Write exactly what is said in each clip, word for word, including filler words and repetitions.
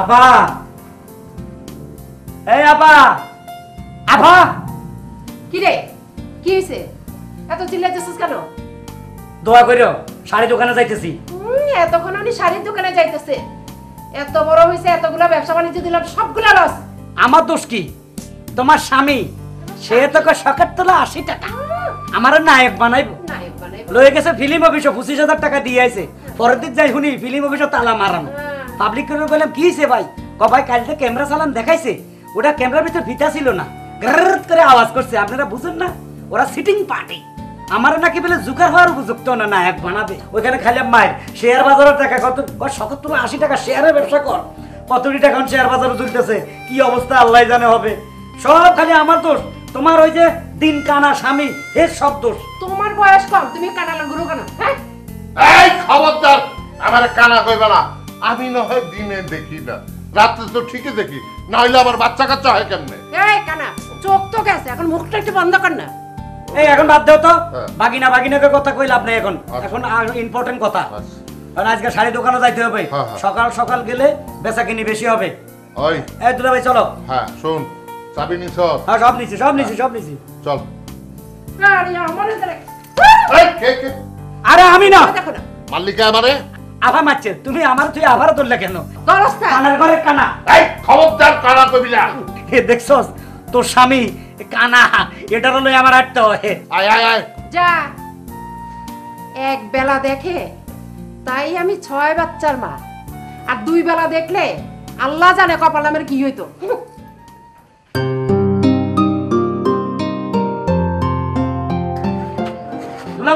আপা, এই আপা, আপা। কি রে, কি হইছে? এত চিল্লাইতেছিস কেন? দোয়া কইরো, শাড়ি দোকানে যাইতেছি। হুম, এতক্ষণ উনি শাড়ির দোকানে যাইতেছে। এত বড় হইছে, এতগুলা ব্যবসা বাণিজ্য দিলাম, সবগুলা লস। আমার দোষ কি? তোমার স্বামী সে তো শখের তোলা আশি টাকা আমার নায়ক বানাইবো, লয়ে গেছে ফিল্ম অফিসে পঁচিশ হাজার টাকা দিয়ে আইছে। পরের দিন যাই শুনি ফিল্ম অফিসে তালা মারানো। পাবলিক করে বললাম, কি হয়েছে ভাই? ক ভাই, কাল তো ক্যামেরা চালান দেখাইছে, ওটা ক্যামেরার ভিতরে ফিতা ছিল না, গ্রর করে আওয়াজ করছে। আপনারা বুঝুন না, ওরা সিটিং পার্টি। আমার নাকি বলে জুকার হওয়ার উপযুক্ত না, নায়ক বানাবে। ওইখানে খালি মায়ের শেয়ার বাজারের টাকা, কত শখের তোলা আশি টাকা শেয়ারের ব্যবসা কর, কতটি টাকা শেয়ার বাজারে জুড়তেছে, কি অবস্থা আল্লাহ জানে হবে। সব খালি আমার দোষ। তোমার ওই যে দিন কানা স্বামী, এর সব দোষ। তোমার বয়স কম, তুমি কানা গুরু কানা। এই খবরদার, আমার কানা কইবা না। আমি না হয় দিনে দেখি না, রাতে তো ঠিকই দেখি, না হইলে আমার বাচ্চা কাচ্চা হয় কেমনে? এই কানা, চোখ তো গেছে, এখন মুখটা একটু বন্ধ কর না। এই এখন বাদ দাও তো, বাগিনা বাগিনাকে কথা কইলে আপনি এখন এখন ইম্পর্টেন্ট কথা। কারণ আজকে শাড়ি দোকানে যাইতে হবে, সকাল সকাল গেলে বেচা কিনি বেশি হবে। ওই এই দুলা ভাই চলো। হ্যাঁ শুন, চাবি নিছো? হ্যাঁ সব নিছি, সব নিছি, সব নিছি, চল। আরে আমারে ধরে, এই কে কে? আরে আমি না, দেখো না মালিকা আমারে আভা মারছে। তুমি আমার তুই আভার ধরলে কেন? দরস্তা কানার ঘরে কানা। এই খবরদার, কানা কবি না। এ দেখছস তোর স্বামী কানা, এটার লই আমার আটতে হয়। আয় আয় আয় যা। এক বেলা দেখে তাই আমি ছয় বাচ্চার মা, আর দুই বেলা দেখলে আল্লাহ জানে কপাল আমার কি হইতো।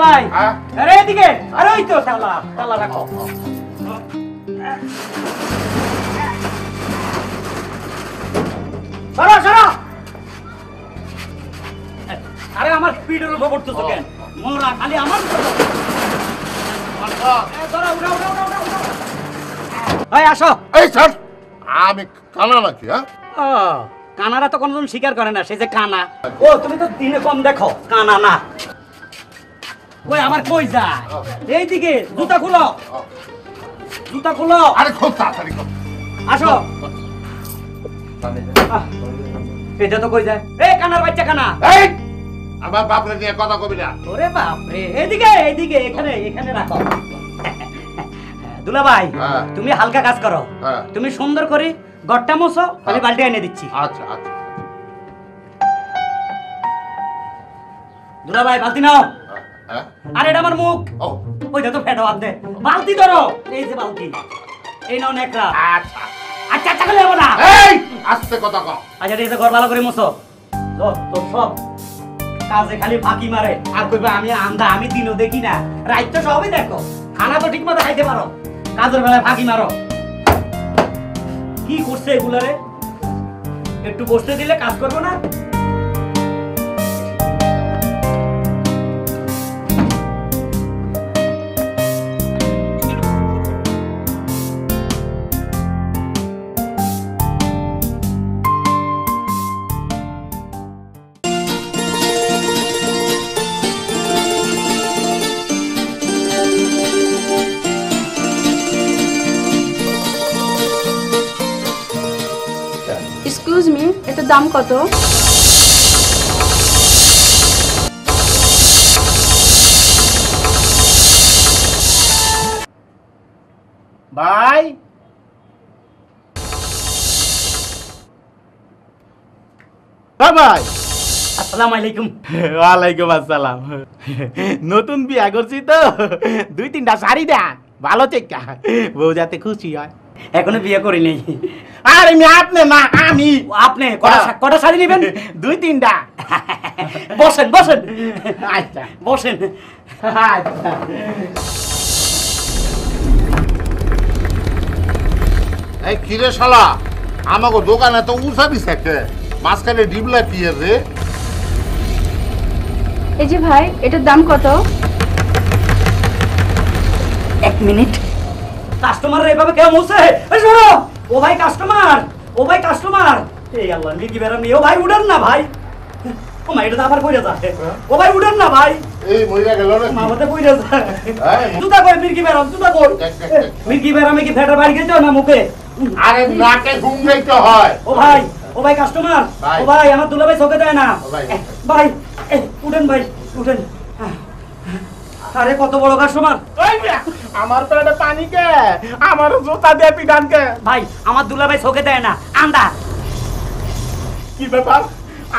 ভাই আরে এদিকে, আরে ওই তো শালা শালা রাখো। সরো সরো। আরে আমার পিঠের উপর পড়তেছ কেন? মোরা খালি আমার কানারা তো কোনজন স্বীকার করে না সে যে কানা। ও তুমি তো দিনে কম দেখো, কানা না। ওই আমার কই যায়? এইদিকে জুতা খুলো, জুতা খুলো। আরে খুব তাড়াতাড়ি কর, আসো। এটা তো কই যায়? এই কানার বাচ্চা কানা। এই আমার বাপরে নিয়ে কথা কবি না। ওরে বাপরে, এইদিকে এইদিকে, এখানে এখানে রাখো। দুলা ভাই তুমি হালকা কাজ করো, তুমি সুন্দর করে গড়টা মোছো, আমি বালতি এনে দিচ্ছি। আচ্ছা আচ্ছা দুলা ভাই বালতি নাও। আরে এটা আমার মুখ, ওইটা তো ফেটো আনতে। বালতি ধরো, এই যে বালতি, এই নাও নেকড়া। আচ্ছা আচ্ছা আচ্ছা করে যাবো না, এই আস্তে কথা কও। আচ্ছা এই যে ঘর ভালো করে মুছো। তো তো সব কাজে খালি ফাঁকি মারে, আর কইবা আমি আন্দা, আমি দিনও দেখি না, রাত তো সবই দেখো। খানা তো ঠিকমতো খাইতে পারো, কাজের বেলায় ফাঁকি মারো। কি করছে এগুলারে? একটু বসতে দিলে কাজ করবো না? দাম কত? ভাই ভাই আসসালামু আলাইকুম। ওয়ালাইকুম আসসালাম। নতুন বিয়া করছি তো, দুই তিনটা শাড়ি দেন ভালো চেকা, বউ যাতে খুশি হয়। এখনো বিয়ে করি নাই। আর আমি আপনি না, আমি আপনি কটা শাড়ি নেবেন? দুই তিনটা। বসেন বসেন। আচ্ছা বসেন। আচ্ছা এই কিরে শালা, আমাকে দোকানে তো উঁচা দিছে, মাঝখানে ডিবলা কি আছে? এই যে ভাই, এটার দাম কত? এক মিনিট, কাস্টমার এভাবে কেউ মুছে? শোনো ও ভাই কাস্টমার, ও ভাই কাস্টমার। এই আল্লাহ, মিকি বেরাম নেই। ও ভাই উড়ান না ভাই, ও মা এটা আবার কইরা যায়। ও ভাই উড়ান না ভাই, এই মইরা গেল না মাথাতে কইরা যায়। তুই তা কই মিকি বেরাম, তুই তা কই মিকি বেরামে কি ফেটার বাড়ি গেছো না মুখে? আরে নাকে ঘুম নেই তো হয়। ও ভাই, ও ভাই কাস্টমার, ও ভাই আমার দুলা ভাই চোখে যায় না। ভাই উঠেন, ভাই উঠেন। আরে কত বড় কাস্টমার, আমার পেটে পানি কে, আমার জুতা দিয়ে পিটান কে। ভাই আমার দুলা ভাই চোখে যায় না, আন্দা। কি ব্যাপার,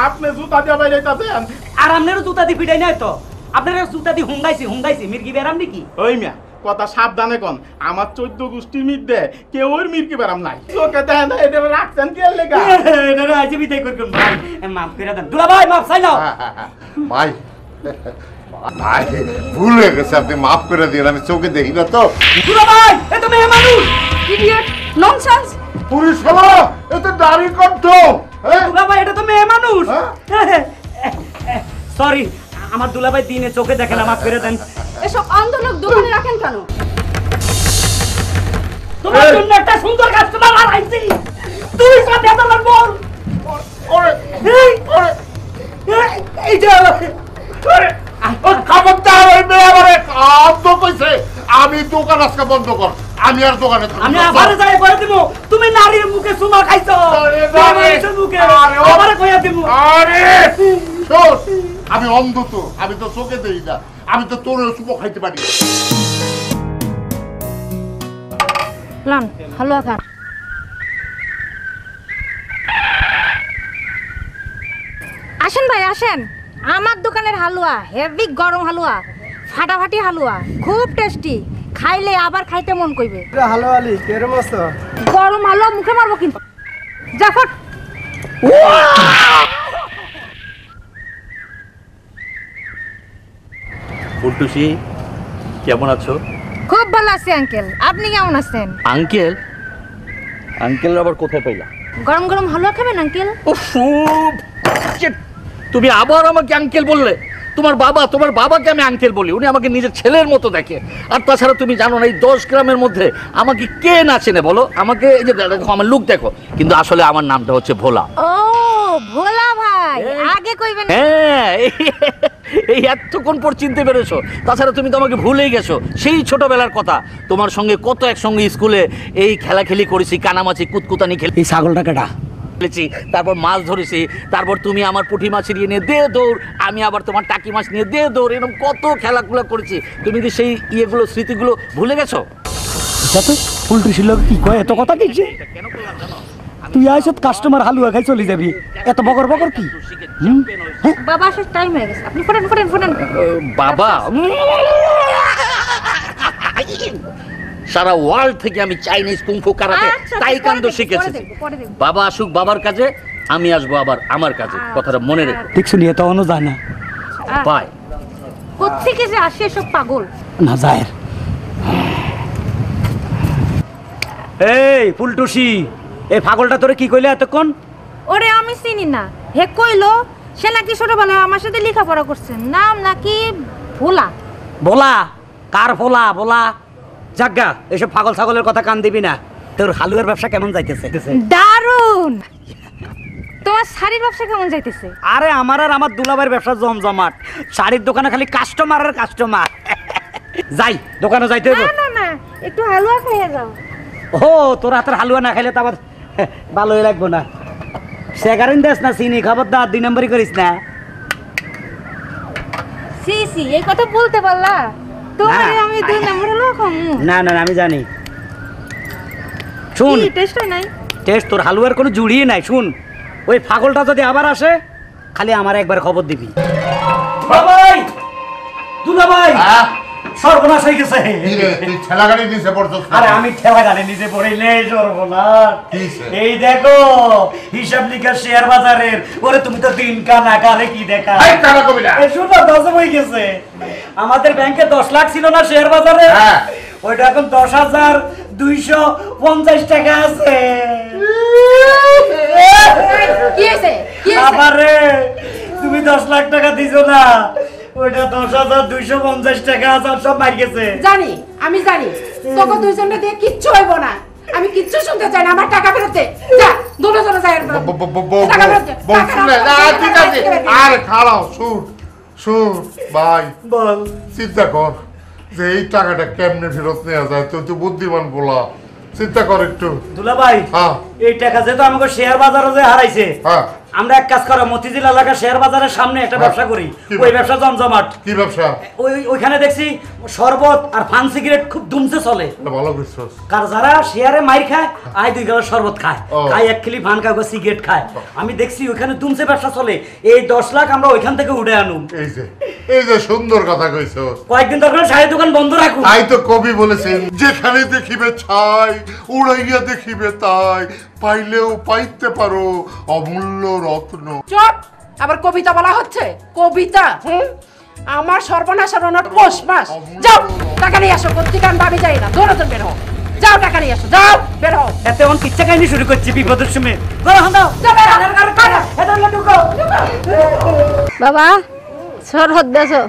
আপনি জুতা দিয়ে বাইরে যাচ্ছেন? আর আপনারও জুতা দিয়ে পিটাই নাই তো, আপনারা জুতা দিয়ে হুঙ্গাইছি হুঙ্গাইছি মির্গি বেরাম নাকি? ওই মিয়া কথা সাবধানে কন, আমার চোদ্দ গোষ্ঠীর মধ্যে কেউ ওর মির্কি বেরাম নাই। চোখে দেখেন এটা রাখছেন কে লেখা? আইসি বিদায় করুন ভাই, মাফ করে দেন দুলা ভাই, মাফ চাই নাও। ভাই ভাই ভুল হয়ে গেছে, আপনি মাফ করে দিন, আমি চোখে দেখি না তো। দুলা ভাই এ তো মেহমানুস, ইডিয়েট, ননসেন্স। পুলিশ হলো এ তো দাড়ি কণ্ঠ। দুলা ভাই এটা তো মেহমানুস। সরি, আমার দুলা ভাই দিনে চোখে দেখে না, মাফ করে দেন। এসব আন্দোলক দোকানে রাখেন কেন? তোমার জন্য একটা সুন্দর কাস্টমার আর আইছি। তুই সাথে আদালত বল। আরে আরে এই যে আরে ও খবরদার, ওই মেয়ে আমারে আব্দু কইছে আমি দোকান আজকে বন্ধ কর, আমি আর দোকানে থাকব না। আমি আবারে যাই করে দেব। তুমি নারীর মুখে চুমা খাইছো। আরে বাবা মুখে আবারে কইয়া দেব। আরে শোন, আমি অন্ধ তো, আমি তো চোখে দেই না, আমি তো তোর চুমো খাইতে পারি। লান হালুয়া খান। আসেন ভাই আসেন, আমার দোকানের হালুয়া হেভি গরম হালুয়া, ফাটাফাটি হালুয়া, খুব টেস্টি, খাইলে আবার খাইতে মন করবে। হালুয়া আলী কেরম আছো? গরম হালুয়া মুখে মারবো কিন্তু। জাফর ফুলটুসি কেমন আছো? খুব ভালো আছি আঙ্কেল, আপনি কেমন আছেন? আঙ্কেল আঙ্কেল আবার কোথায় পাইলা? গরম গরম হালুয়া খাবেন আঙ্কেল? তুমি আবার আমাকে আঙ্কেল বললে? তোমার বাবা, তোমার বাবাকে আমি আঙ্কেল বলি, উনি আমাকে নিজের ছেলের মতো দেখে। আর তাছাড়া তুমি জানো না এই দশ গ্রামের মধ্যে আমাকে কে না চেনে বলো? আমাকে এই যে আমার লুক দেখো, কিন্তু আসলে আমার নামটা হচ্ছে ভোলা। ও ভোলা ভাই, আগে কইবেন। হ্যাঁ এই এতক্ষণ পর চিনতে পেরেছো। তাছাড়া তুমি তো আমাকে ভুলেই গেছো, সেই ছোটবেলার কথা। তোমার সঙ্গে কত একসঙ্গে স্কুলে এই খেলাখেলি করেছি, কানামাছি কুতকুতানি খেলে, এই ছাগলটা কাটা, তারপর মাছ ধরেছি, তারপর তুমি আমার পুঁটি মাছ নিয়ে নিয়ে দে দৌড়, আমি আবার তোমার টাকি মাছ নিয়ে দে দৌড়, এরকম কত খেলাগুলো করেছি। তুমি কি সেই ইয়েগুলো স্মৃতিগুলো ভুলে গেছো? উল্টু ছিল কি কয় এত কথা কিছু? তুই আইস কাস্টমার হালুয়া খাই চলে যাবি, এত বকর বকর কি? বাবা আসার টাইম হয়ে গেছে, আপনি ফোন ফোন ফোন। বাবা সারা ওয়ার্ল্ড থেকে আমি চাইনিজ কুংফু কারাতে তাইকান্দো শিখেছি। বাবা আসুক, বাবার কাছে আমি আসবো আবার আমার কাছে, কথাটা মনে রেখো। ঠিক শুনি এত অন্য যায় না ভাই, কোত্থেকে যে আসে সব পাগল না যায়। এই ফুলটুসি, এই পাগলটা তোরে কি কইলে এতক্ষণ? ওরে আমি চিনি না, হে কইলো সে নাকি ছোটবেলায় আমার সাথে লেখাপড়া করছে, নাম নাকি ভোলা। ভোলা কার ভোলা? ভোলা জাগা, এসব পাগল ছাগলের কথা কান দিবি না। তোর হালুয়ার ব্যবসা কেমন যাইতেছে? দারুণ। তোমার শাড়ির ব্যবসা কেমন যাইতেছে? আরে আমার আর আমার দুলাভাইয়ের ব্যবসা জমজমাট, শাড়ির দোকানে খালি কাস্টমার আর কাস্টমার। যাই দোকানে যাইতে হবে। না না একটু হালুয়া খেয়ে যাও। ও তোর হাতের হালুয়া না খেলে তো আবার ভালোই লাগবো না। সেগারিন দেশ না চিনি, খবরদার দুই নম্বরই করিস না। সি সি এই কথা বলতে পারলা? না না আমি জানি, শুন টেস্ট তোর হালুয়ার কোনো জুড়িয়ে নাই। শুন ওই পাগলটা যদি আবার আসে খালি আমার একবার খবর দিবি। সর্বনাশ হয়ে গেছে, আমি ঠেলা গাড়ি নিচে পড়িলে সর্বনাশ। এই দেখো হিসাব নিকাশ শেয়ার বাজারের, ওরে তুমি তো দিন কানা কানে কি দেখা হয়ে গেছে। আমাদের ব্যাংকে দশ লাখ ছিল না শেয়ার বাজারে, ওইটা এখন দশ হাজার দুইশো পঞ্চাশ টাকা আছে। আবারে তুমি দশ লাখ টাকা দিছো না, ওইটা দশ হাজার দুইশো পঞ্চাশ টাকা আছে, সব মার গেছে। জানি আমি জানি, তোকে দুইজনে দিয়ে কিচ্ছু হইব না, আমি কিচ্ছু শুনতে চাই না। আমার টাকা ফেরত দে, যা দুটো জনে যায় টাকা ফেরত দে। ঠিক আছে আর খাড়াও শুট শুট ভাই বল, চিন্তা কর যে এই টাকাটা কেমনে ফেরত নেওয়া যায়। তুই তো বুদ্ধিমান বলা, চিন্তা কর একটু দুলা ভাই। হ্যাঁ এই টাকা যে তো আমাকে শেয়ার বাজারে যে হারাইছে, হ্যাঁ আমরা এক কাজ করা মতিঝিল এলাকা শেয়ার বাজারের সামনে একটা ব্যবসা করি, ওই ব্যবসা জমজমাট। কি ব্যবসা? ওই ওইখানে দেখছি শরবত আর ফান সিগারেট খুব ধুমসে চলে। ভালো বিশ্বাস কার যারা শেয়ারে মাইর খায় আয় দুই গালা শরবত খায়, খায় এক কিলি ভান খায় সিগারেট খায়। আমি দেখছি ওইখানে ধুমসে ব্যবসা চলে, এই দশ লাখ আমরা ওইখান থেকে উঠে আনু। এই যে এই যে সুন্দর কথা কইছো, কয়েকদিন দরকার সাড়ে দোকান বন্ধ রাখো। তাই তো কবি বলেছেন, যেখানে দেখিবে ছাই উড়াইয়া দেখিবে তাই, পাইলেও পাইতে পারো অমূল্য রত্ন। চুপ, আবার কবিতা বলা হচ্ছে? কবিতা হুম আমার সর্বনাশার অনট পোষ মাস। যাও টাকা নিয়ে আসো, কত্তিকান ভাবি যাই না, দৌড়াতে বের হও। যাও টাকা নিয়ে আসো, যাও বের হও। এত অন কিচ্ছা কাহিনী শুরু করছি বিপদের সময়। বলো হাঁদাও, যাও বের হও, কার কার এটা না ঢুকো। বাবা সর হদ দেছো,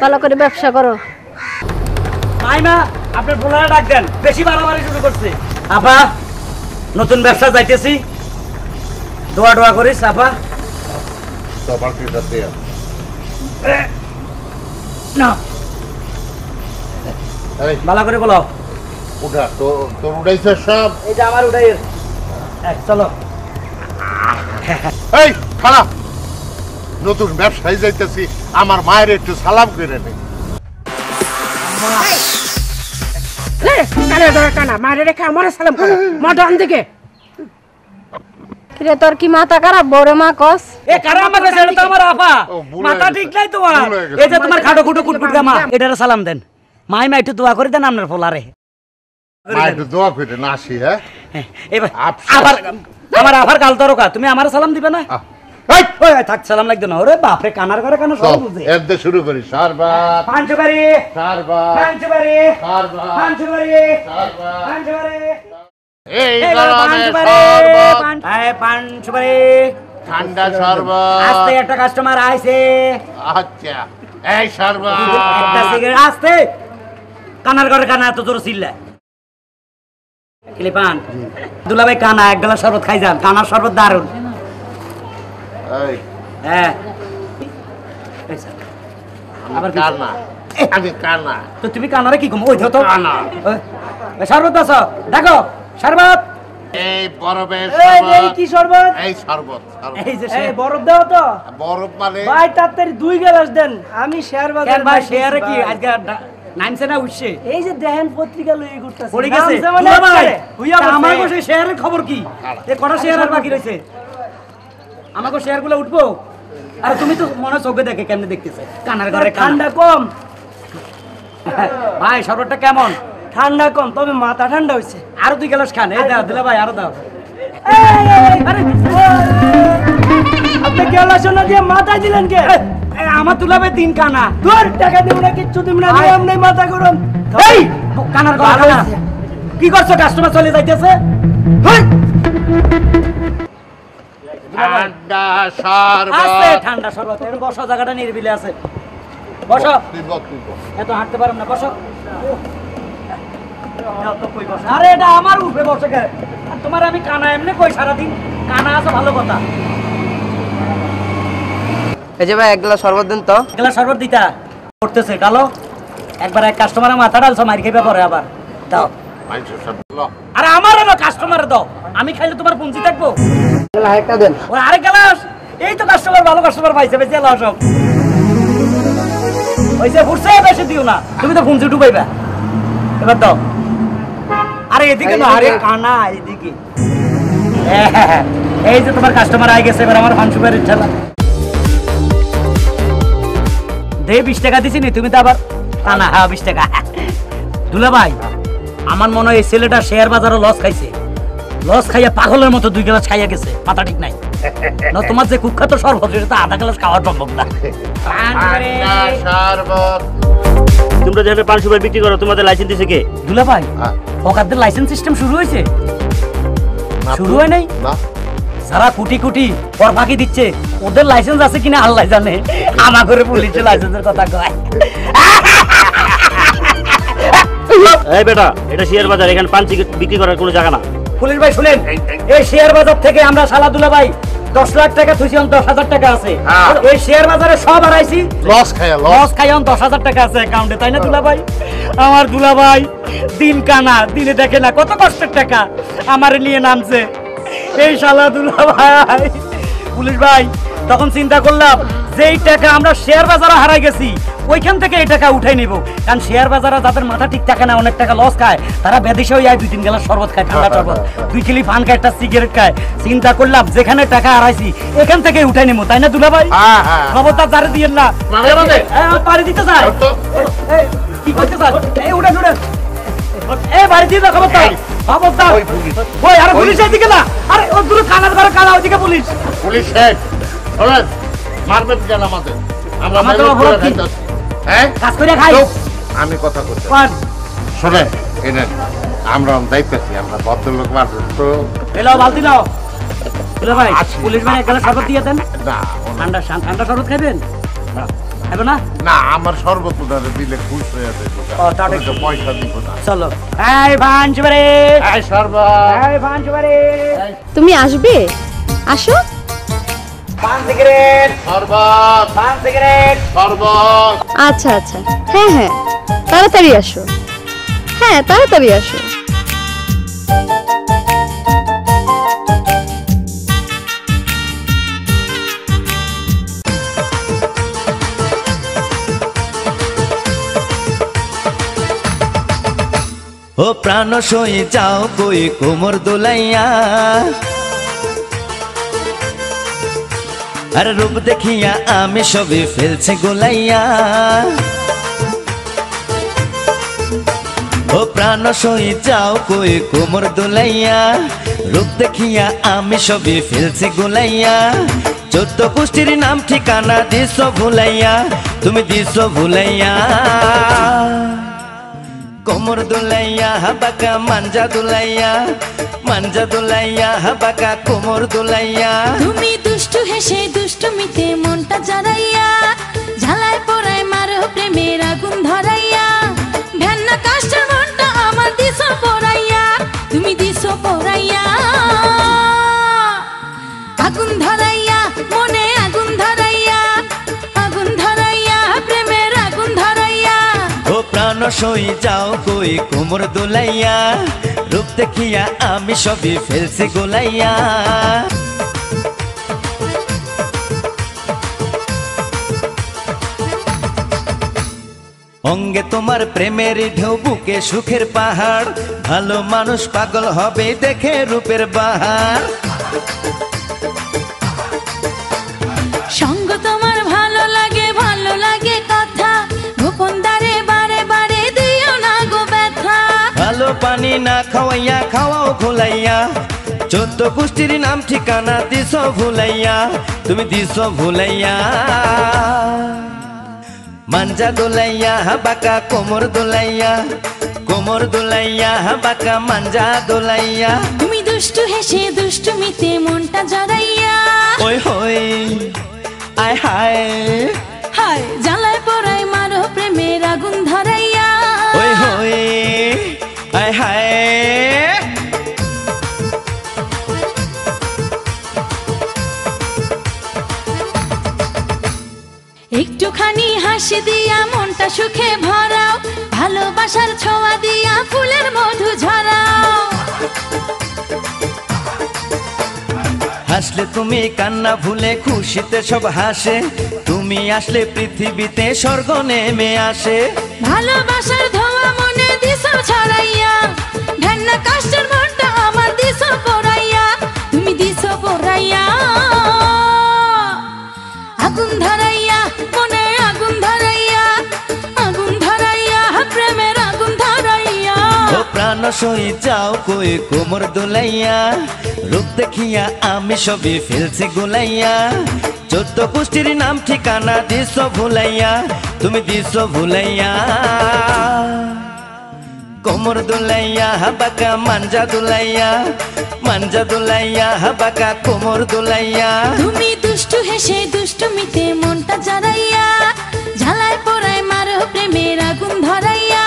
ভালো করে ব্যবসা করো। মাইমা আপনি বলারে ডাক দেন, বেশি বাড়াবাড়ি শুরু করছে। আপা নতুন ব্যবসা যাইতেছি, দোয়া দোয়া করিস আপা। সবার কি করতে না এই ভালো করে বলো। উঠা তো তোর উঠাইছ সব, এই যে আমার উঠাই এক। চলো এই খালা, নতুন ব্যবসা যাইতেছি, আমার মায়ের একটু সালাম করে নে। তোর কি মাথা খারাপ? বড় মা কস এ কারা মাথা? সেটা তো আমার আপা, মাথা ঠিক নাই তোমার। এই যে তোমার খাটো খুটো কুটকুট গামা, এটারে সালাম দেন। মাই মা একটু দোয়া করে দেন আপনার ফলারে। মা একটু দোয়া করে না আসি। হ্যাঁ এবার আবার আমার আবার গাল দরকা, তুমি আমারে সালাম দিবে না? এই ওই থাক, সালাম লাগবে না। ওরে বাপ রে, কানার করে কানা সব বুঝে এত শুরু করি। সারবাত পাঁচবারি সারবাত পাঁচবারি সারবাত পাঁচবারি সারবাত পাঁচবারি এই গলানে সারবাত আয় পাঁচবারি ঠান্ডা সারবাত। আজকে একটা কাস্টমার আইছে। আচ্ছা এই সারবাত একটা সিগারেট আস্তে কানার করে কানা এত জোরে চিল্লায় কিলে পান। দুলা ভাই কানা এক গলা শরবত খাই যান, কানা শরবত দারুন। তুমি কানারে কি ঘুম? ওই তো শরবত আছো, দেখো শরবত। এই বরফের কি শরবত? এই শরবত এই যে বরফ দাও তো। বরফ মানে ভাই তাড়াতাড়ি দুই গ্লাস দেন। আমি শেয়ার বাজার ভাই শেয়ারে কি আজকে নামছে না উঠছে? এই যে দেখেন পত্রিকা লয়ে ঘুরতাছে, পড়ে গেছে ভাই। হুইয়া আমার কাছে শেয়ারের খবর কি? এই কটা শেয়ার আর বাকি রইছে? আমাকে শেয়ার গুলো উঠবো। আর তুমি তো মনে চোখে দেখে কেমনে দেখতেছে? কানার ঘরে ঠান্ডা কম ভাই, শরবতটা কেমন? ঠান্ডা কম, তবে মাথা ঠান্ডা হয়েছে। আরো দুই গ্লাস খান। এই দাও দিলে ভাই, আরো দাও। আপনি গ্লাস না দিয়ে মাথায় দিলেন কে? আমার তুলা ভাই তিন কানা। তোর টাকা দিব না, কিচ্ছু দিব না, এমনি মাথা গরম। এই কানার ঘরে কি করছো? কাস্টমার চলে যাইতেছে। ঠান্ডা শরবত, ঠান্ডা শরবত। এর বসো, জায়গাটা নির্বিলে আছে, বসো। এত হাঁটতে পারো না, বসো। আরে এটা আমার উপরে বসে কে? তোমার আমি কানা এমনি কই সারাদিন কানা আছে, ভালো কথা। এই যে ভাই এক গ্লাস শরবত দেন তো। এক গ্লাস শরবত দিতা করতেছে কালো। একবার এক কাস্টমারে মাথা ডালছো, মার খেয়ে পরে আবার দাও। আরে আমারে না, কাস্টমারে দাও। আমি খাইলে তোমার পুঞ্জি থাকবো। আরে গ্লাস, এই তো কাস্টমার ভালো কাস্টমার পাইছে। বেশি দিও না, তুমি তো পুঞ্জি ডুবাইবা। এবার দাও। আরে এদিকে না, আরে কানা এদিকে। এই যে তোমার কাস্টমার আই গেছে। এবার আমার ফান সুপারির ঠেলা দে। বিশ টাকা দিছি নি, তুমি তো আবার কানা। হ্যাঁ বিশ টাকা। দুলা ভাই আমার মনে হয় এই ছেলেটা শেয়ার বাজারে লস খাইছে। লস খাইয়া পাগলের মতো দুই গ্লাস খাইয়া গেছে, মাথা ঠিক নাই না। তোমার যে কুখ্যাত শরবত, সেটা আধা গ্লাস খাওয়ার সম্ভব না। তোমরা যেভাবে পান সুপারি বিক্রি করো, তোমাদের লাইসেন্স দিছে কে? দুলা ভাই ফকারদের লাইসেন্স সিস্টেম শুরু হয়েছে? শুরু হয় নাই। যারা কোটি কোটি পর ফাঁকি দিচ্ছে, ওদের লাইসেন্স আছে কিনা আল্লাহ জানে। আমা করে পুলিশের লাইসেন্সের কথা কয়। এই বেটা, এটা শেয়ার বাজার, এখানে পান বিক্রি করার কোনো জায়গা না। পুলিশ ভাই শুনেন, এই শেয়ার বাজার থেকে আমরা সালাদুলা ভাই দশ লাখ টাকা থুইছি অন দশ হাজার টাকা আছে, ওই শেয়ার বাজারে সব হারাইছি, লস খায়া লস খায়া অন দশ হাজার টাকা আছে অ্যাকাউন্টে, তাই না দুলা ভাই? আমার দুলা ভাই দিন কানা, দিনে দেখে না কত কষ্টের টাকা আমার নিয়ে নামছে এই শালা দুলা ভাই। পুলিশ ভাই তখন চিন্তা করলাম যে এই টাকা আমরা শেয়ার বাজারে হারাই গেছি, ওইখান থেকে এই টাকা উঠাই নেব, কারণ শেয়ার বাজারে যাদের মাথা ঠিক থাকে না অনেক টাকা লস খায়, তারা বিদেশেও যায় দুই তিন গেলা শরবত খায়, ঠান্ডা শরবত, দুই কিলি পান খায়, একটা সিগারেট খায়। চিন্তা করলাম যেখানে টাকা হারাইছি এখান থেকে উঠাই নেব, তাই না দুলা ভাই? খবরটা জারি দিয়েন না, পাড়ি দিতে চাই কি করতে চাই, উঠেন উঠেন এ বাড়ি দিয়ে না খবরটা, খবরটা ওই আরে পুলিশের দিকে না, আরে ও দূরে কানার ঘরে কানা, ওইদিকে পুলিশ পুলিশ সাহেব ওরে মারবে কেন আমাদের, আমরা মারব কি? হ্যাঁ কাজ করে খাই, আমি কথা করতে পার শুনে এনে আমরা দাইতেছি, আমরা ভদ্রলোক মারব তো এলাও বালতি নাও বলে ভাই। পুলিশ মানে একটা শরবত দিয়ে দেন না, ঠান্ডা ঠান্ডা শরবত খাবেন হবে না? না আমার শরবত উদারে দিলে খুশ হয়ে যায়, ও তাহলে পয়সা দিব না। চলো এই ভাঞ্জবারে, এই শরবত, এই ভাঞ্জবারে, তুমি আসবে? আসো আচ্ছা আচ্ছা, হ্যাঁ হ্যাঁ তাড়াতাড়ি আসো, হ্যাঁ তাড়াতাড়ি আসো। ও প্রাণ সই যাও কই কোমর দোলাইয়া, আরে রূপ দেখিয়া আমি সবে ফেলছে গোলাইয়া, ও প্রাণ সই যাও কই কোমর দোলাইয়া, রূপ দেখিয়া আমি সবে ফেলছে গোলাইয়া, চোদ্দ গোষ্ঠীর নাম ঠিকানা দিস ভুলাইয়া, তুমি দিস ভুলাইয়া, কোমর দোলাইয়া বাঁকা মাঞ্জা দোলাইয়া, মাঞ্জা দোলাইয়া বাঁকা কোমর দোলাইয়া, তুমি দুষ্টু হেসে দুষ্টুমিতে মনটা জড়াইয়া, ঝালায় পোড়ায় মারো প্রেমের আগুন ধরাইয়া, ভেন্না কাষ্টের মনটা আমার দিছো পোড়াইয়া, তুমি দিছো পোড়াইয়া, আগুন ধরাইয়া মনে আগুন ধরাইয়া, আগুন ধরাইয়া প্রেমের আগুন ধরাইয়া, ও প্রাণ সই যাও কই কোমর দোলাইয়া, রূপ দেখিয়া আমি সবই ফেলছি গোলাইয়া। অঙ্গে তোমার প্রেমের ঢেউ বুকে সুখের পাহাড়, ভালো মানুষ পাগল হবে দেখে রূপের বাহার, সঙ্গ তোমার ভালো লাগে, ভালো লাগে কথা গোপন দ্বারে বারে বারে দিও না গো ব্যথা, ভালো পানি না খাওয়াইয়া খাওয়াও ভুলাইয়া, চোদ্দ গোষ্ঠীর নাম ঠিকানা দিস ভুলাইয়া, তুমি দিস ভুলাইয়া, মাঞ্জা দোলাইয়া বাঁকা কোমর দোলাইয়া, কোমর দোলাইয়া বাঁকা মাঞ্জা দোলাইয়া, তুমি দুষ্টু হেসে দুষ্টুমিতে মনটা জড়াইয়া, ওই হই আয় হায় হায়, জ্বালায় পোড়ায় মারো প্রেমের আগুন ধরাইয়া, ওই হই আয় হায়। একটুখানি হাসি দিয়া মনটা সুখে ভরাও, ভালোবাসার ছোঁয়া দিয়া ফুলের মধু ঝরাও, হাসলে তুমি কান্না ভুলে খুশিতে সব হাসে, তুমি আসলে পৃথিবীতে স্বর্গ নেমে আসে, ভালোবাসার ধোঁয়া মনে দিছো ছড়াইয়া, ঢান্না কষ্টের মনটা আমার দিছো পোড়াইয়া, তুমি দিছো পোড়াইয়া, আগুন ধরাইয়া প্রাণ সই যাও কই কোমর দোলাইয়া, রূপ দেখিয়া আমি সবই ফেলছি গোলাইয়া, চোদ্দ গোষ্ঠীর নাম ঠিকানা দিস ভুলাইয়া, তুমি দিস ভুলাইয়া, কোমর দোলাইয়া বাঁকা মাঞ্জা দোলাইয়া, মাঞ্জা দোলাইয়া বাঁকা কোমর দোলাইয়া, তুমি দুষ্টু হেসে দুষ্টুমিতে মনটা জড়াইয়া, ঝালায় পোড়ায় মারো প্রেমের আগুন ধরাইয়া,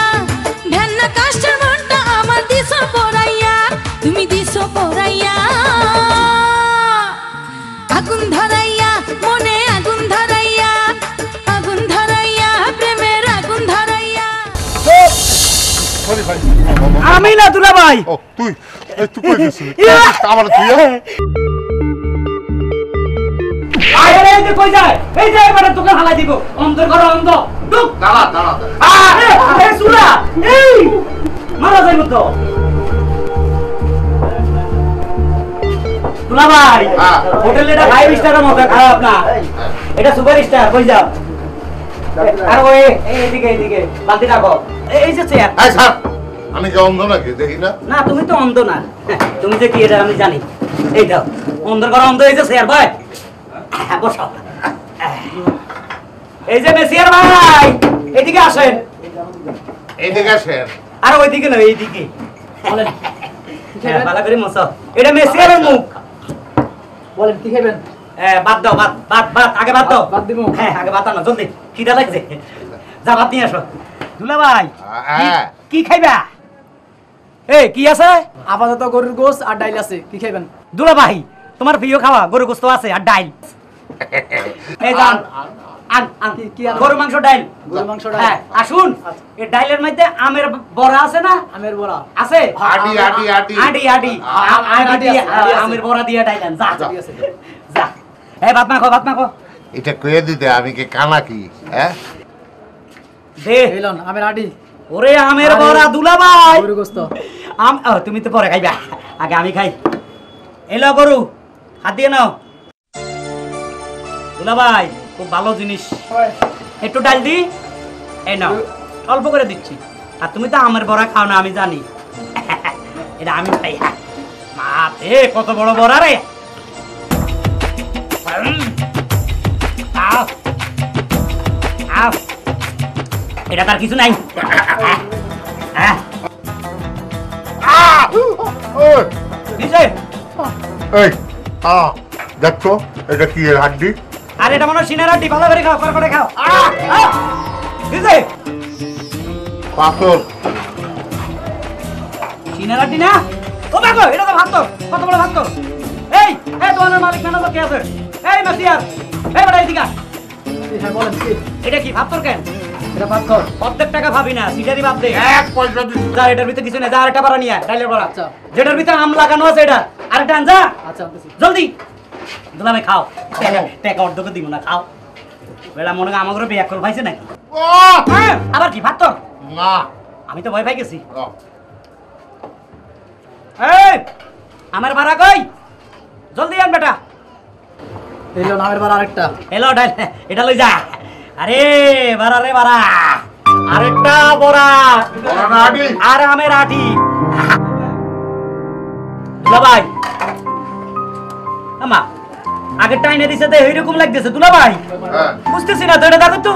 ধ্যান কষ্টের মনটা আমার দিছো পোড়াইয়া, তুমি দিছো পোড়াইয়া, আমি না দুলা ভাই। ও তুই তুই কই গেছিস? আমার তুই আয় রে, তুই কই যায়? এই যে এবারে তোকে হালাই দিব, অন্তর ঘর অন্ধ দুক দাঁড়া দাঁড়া আরে এ সুলা এই মারা যাইব তো দুলা ভাই। হোটেলে এটা ফাইভ স্টারের মতো খারাপ না, এটা সুপার স্টার। কই যাও? আরে ওই এইদিকে এইদিকে বালতি রাখো। এই যে চেয়ার। এই স্যার আমি কি অন্ধ নাকি? দেখি না। না তুমি তো অন্ধ না, তুমি যে কি এটা আমি জানি। এই দাও অন্ধর ঘর অন্ধ। এই যে চেয়ার ভাই বসো। এই যে মেসিয়ার ভাই এদিকে আসেন। এইদিকে আসেন। আরে ওইদিকে না এইদিকে। বলেন ভালো করে মশা, এটা মেসিয়ারের মুখ। বলেন কি খাবেন? বাদ দাও, বাদ বাদ বাদ আগে বাদ দাও। বাদ দিব? হ্যাঁ আগে বাদ দাও জলদি, খিদা লাগছে। যা বাদ নিয়ে আসো। দুলা ভাই কি খাইবা? এই কি আছে? আপাতত গরুর গোশ আর ডাল আছে। কি খাইবেন? দুলা ভাই তোমার প্রিয় খাওয়া গরুর গোশ তো আছে আর ডাল। এই যান আন আন কি গরুর মাংস ডাল। গরুর মাংস ডাল। হ্যাঁ আসুন। এই ডালের মধ্যে আমের বড়া আছে না? আমের বড়া আছে। আডি আডি আডি আডি আডি আডি আমের বড়া দিয়া ডাল আন। যা যা এই বাত না কো, বাত না কো। এটা কইয়ে দিতে আমি কি কানা কি? হ্যাঁ দে হেলন আমের আডি। ওরে আমের বড়া দুলা ভাই গরুর গোশত আম। তুমি তো পরে খাইবা, আগে আমি খাই। এলো গরু হাত দিয়ে নাও। দুলা ভাই খুব ভালো জিনিস। একটু ডাল দি। এই নাও অল্প করে দিচ্ছি। আর তুমি তো আমের বড়া খাও না আমি জানি। এটা আমি খাই। মা রে কত বড় বড়া রে। আও আও এটা তার কিছু নাই। হ্যাঁ দিছে। এই আ দেখো এটা কি এর হাড্ডি? আরে এটা মনে সিনার হাড্ডি। ভালো করে খাও, ভালো করে খাও। দিছে পাথর সিনার হাড্ডি না? ও দেখো এটা তো ভাত, কত বড় ভাত। এই এই দোকানের মালিক না কে আছে? এই মেসিয়ার এই বড় এদিকে। হ্যাঁ বলেন কি? এটা কি ভাত তোর কেন? এটা ভাত তোর অর্ধেক টাকা ভাবি না সিটারি ভাব দে। এক পয়সা দিছি। যা এটার ভিতরে কিছু না, যা আরেকটা বড় নিয়া ডাইলে বড়। আচ্ছা যেটার ভিতরে আম লাগানো আছে এটা আরেকটা আন। যা আচ্ছা আনতেছি জলদি। দুলা ভাই খাও, টাকা অর্ধেক দিব না খাও। বেলা মনে হয় আমাগরে বিয়া কল পাইছে নাকি? ও হ্যাঁ আবার কি ভাত তোর? না আমি তো ভয় পাই গেছি। এই আমার ভাড়া কই? জলদি আন বেটা। এলো নামের বার আরেকটা। এলো ডাল এটা লই যা। আরে বাড়া রে বাড়া আরেকটা বড়া বড়াডি আর আমের আটি। দুলা ভাই আমা আগে টাইনে দিছে তো এরকম লাগতেছে দুলা ভাই। হ্যাঁ বুঝতেছি না তো এটা দেখো তো।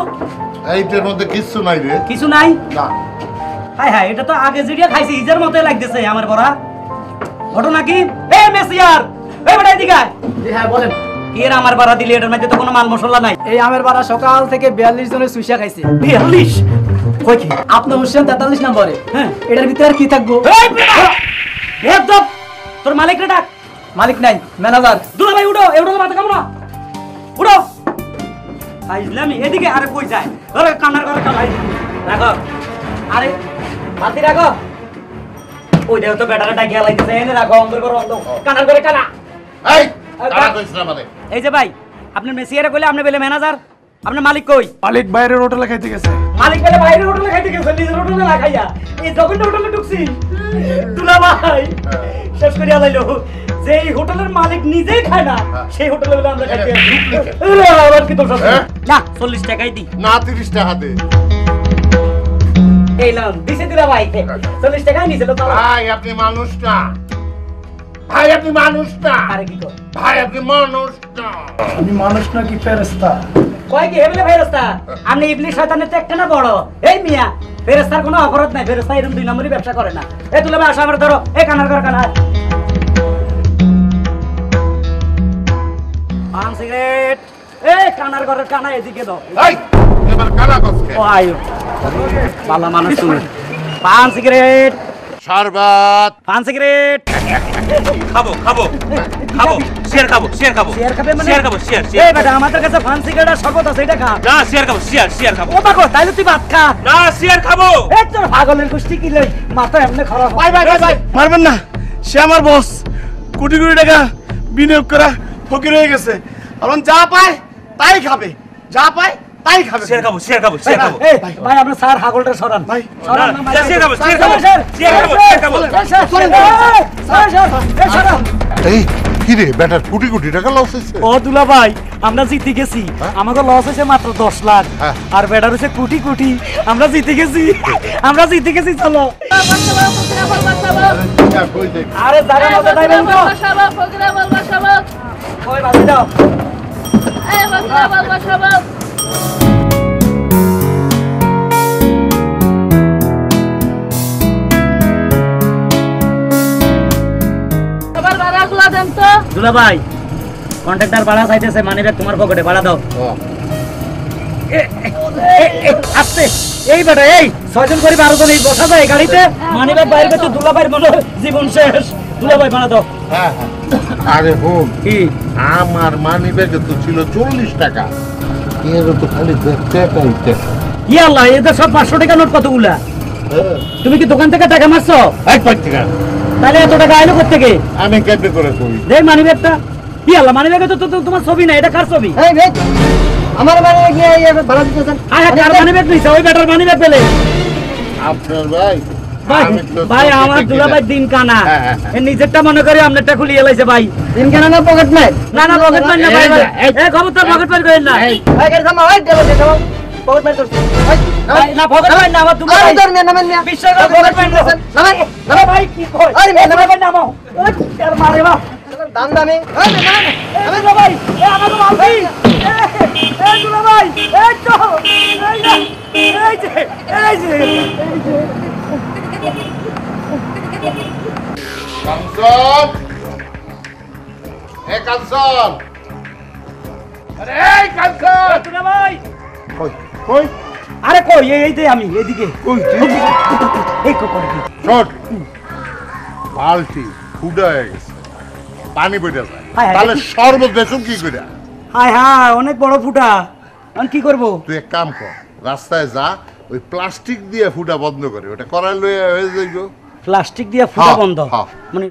এইটার মধ্যে কিছু নাই রে। কিছু নাই না। হাই হাই এটা তো আগে জিডিয়া খাইছি ইজার মতই লাগতেছে আমার বড়া। ঘটনা কি? এ মেসিয়ার এই বড়া এদিকে। হ্যাঁ বলেন। এর আমার বাড়া দিলে এটার মধ্যে তো কোনো মাল মশলা নাই। এই আমের বাড়া সকাল থেকে বিয়াল্লিশ জনের সুইসা খাইছে। বিয়াল্লিশ কই কি? আপনার হোসেন তেতাল্লিশ নম্বরে। হ্যাঁ এটার ভিতরে আর কি থাকবো? এই তোর মালিক রে ডাক। মালিক নাই ম্যানেজার। দুলা ভাই উঠো, এউড়ো মাথা কামড়া উঠো। আইজলামি এদিকে। আরে কই যায়? আরে কানার ঘরে কালাই রাখো। আরে বাতি রাখো। ওই দেও তো বেটাটা ডাকিয়া লাইছে। এনে রাখো অন্তর করো অন্ত কানার ঘরে কানা। এই এই যে ভাই আপনি মেসিয়ারে কইলে আপনি বলে ম্যানেজার। আপনি মালিক কই? মালিক বাইরের হোটেলে খাইতে গেছে। মালিক বলে বাইরের হোটেলে খাইতে গেছে, নিজের হোটেলে না খাইয়া এই জগন্নাথ হোটেলে ঢুকছি। দুলা ভাই শেষ করে আলাইলো। যেই হোটেলের মালিক নিজেই খায় না সেই হোটেলে বলে আমরা খাইতে গেছি। আরে আবার কি দোষ আছে? না চল্লিশ টাকাই দি। না তিরিশ টাকা দে। এই নাও দিছে দুলা ভাই চল্লিশ টাকাই নিছিল তো। ভাই আপনি মানুষ না। ভাই আপনি মানুষ না। আরে কি কই? ভাই আপনি মানুষ না। আপনি মানুষ না কি ফেরেশতা? কয় কি হেবলে ফেরেশতা? আপনি ইবলিশ শয়তানের তো একটা না বড়। এই মিয়া ফেরেশতার কোনো অপরাধ নাই। ফেরেশতা এরকম দুই নম্বরই ব্যবসা করে না। এই তুলে ভাই আসো আমরা ধরো। এই কানার ঘর কানার পান সিগারেট। এই কানার ঘরের কানা এদিকে দাও। এই এবার কানা কষ্ট। ও আয়ো বালা মানুষ তুমি। পান সিগারেট শরবত। পান সিগারেট খাবো খাবো খাবো। শেয়ার খাবো শেয়ার খাবো শেয়ার খাবে মানে শেয়ার খাবো শেয়ার এই বেটা আমাদের কাছে ফান্সি গড়া সর্বত আছে এটা খা না শেয়ার খাবো শেয়ার শেয়ার খাবো ওটা কো তাইলে তুই ভাত খা না শেয়ার খাবো এ তোর পাগলের কুস্তি কি লই মাথা এমনে খারাপ ভাই ভাই ভাই মারবেন না সে আমার বস কোটি কোটি টাকা বিনিয়োগ করা ফকির হয়ে গেছে এখন যা পায় তাই খাবে যা পায় তাই খাবে শেয়ার খাবো শেয়ার খাবো শেয়ার খাবো এই ভাই আমরা স্যার হাগলটা সরান ভাই সরান না শেয়ার খাবো শেয়ার খাবো শেয়ার খাবো শেয়ার খাবো স্যার স্যার স্যার সরান এই কিরে বেটার কোটি কোটি টাকা লস হইছে ও দুলা ভাই আমরা জিতে গেছি আমাদের লস হইছে মাত্র দশ লাখ আর বেটার হইছে কোটি কোটি আমরা জিতে গেছি আমরা জিতে গেছি চলো আরে জায়গা মতো দাইবেন তো সবাই ফকিরা বলবা সবাই কই বাজি দাও এই ফকিরা বলবা সবাই দুলা ভাই কন্ট্রাক্টর ভাড়া চাইতেছে মানিব্যাগ তোমার পকেটে ভাড়া দাও আস্তে এই বেটা এই ছয়জন করে বারো জন এই বসা যায় গাড়িতে মানিব্যাগ বাইরে বেঁচে দুলা ভাইয়ের মনে জীবন শেষ দুলা ভাই ভাড়া দাও হ্যাঁ আরে হোক কি আমার মানিব্যাগে তো ছিল চল্লিশ টাকা এর তো খালি দেখতে পাইতে ইয়াল্লাহ এদের সব পাঁচশো টাকা নোট কতগুলা তুমি কি দোকান থেকে টাকা মারছো এক পাঁচ টাকা তাহলে এত টাকা আইলো কোথা থেকে আমি কেটে করে কই দেই মানিব্যাগটা কি আল্লাহ মানিব্যাগে তো তোমার ছবি না এটা কার ছবি এই ভাই আমার মানিব্যাগ নিয়ে এই ভাড়া দিতেছেন আরে কার মানিব্যাগ নিছে ওই ব্যাটার মানিব্যাগ পেলে আপনার ভাই ভাই ভাই আমার দুলা ভাই দিন কানা এ নিজেরটা মনে করে আমনেরটা খুলিয়ে লাইছে ভাই দিন কানা না পকেট মার না না পকেট মার না ভাই এই খবর তো পকেট মার কইল না ভাই এর জামা ওই দেবো দেবো পকেট মার করছিস ভাই না পকেট মার না আমার দুলা ভাই তোর না না না বিশ্বাস করে পকেট মার করছিস না ভাই আরে ভাই কি কই আরে মেনাবের নাম ও আর মারে বাবা দাম দামি আরে মেনাবে আরে ভাই এ আমাগো মালছি এ দুলা ভাই এই তো এই যে এই যে এই যে কামসন এ কামসন আরে এই কামসন দুলা ভাই কই কই আরে কই এই যে আমি এদিকে কই এই কো করে শট বালতি ফুডা গেছে পানি বইটা তাহলে শরবত বেচুম কি কইরা হাই হাই অনেক বড় ফুডা এখন কি করব তুই এক কাম কর রাস্তায় যা ওই প্লাস্টিক দিয়ে ফুডা বন্ধ করে ওটা করায় লই হয়ে যাইগো প্লাস্টিক দিয়ে ফুডা বন্ধ মানে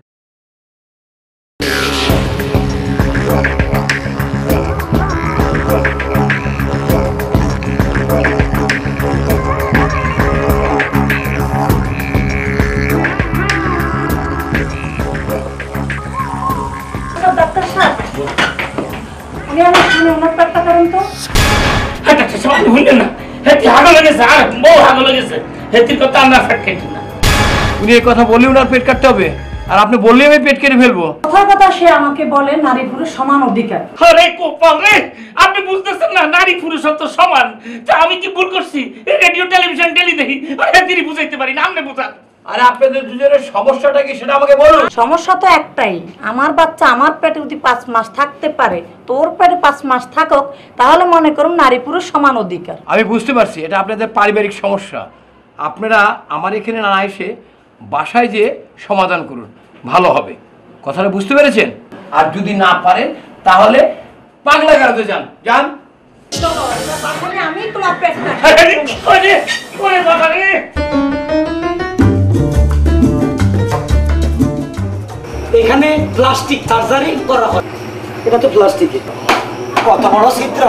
সমস্যাটা কি সেটা আমাকে বলুন সমস্যা তো একটাই আমার বাচ্চা আমার পেটে যদি পাঁচ মাস থাকতে পারে তোর পেটে পাঁচ মাস থাকুক তাহলে মনে করুন নারী পুরুষ সমান অধিকার আমি বুঝতে পারছি এটা আপনাদের পারিবারিক সমস্যা আপনারা আমার এখানে না এসে বাসায় যে সমাধান করুন ভালো হবে কথাটা বুঝতে পেরেছেন আর যদি না পারেন তাহলে পাগলা গারদে যান যান আমি তোমার পেট না ওরে বাবা রে এখানে প্লাস্টিক সার্জারি করা হয় এটা তো প্লাস্টিকের কত বড় চিত্র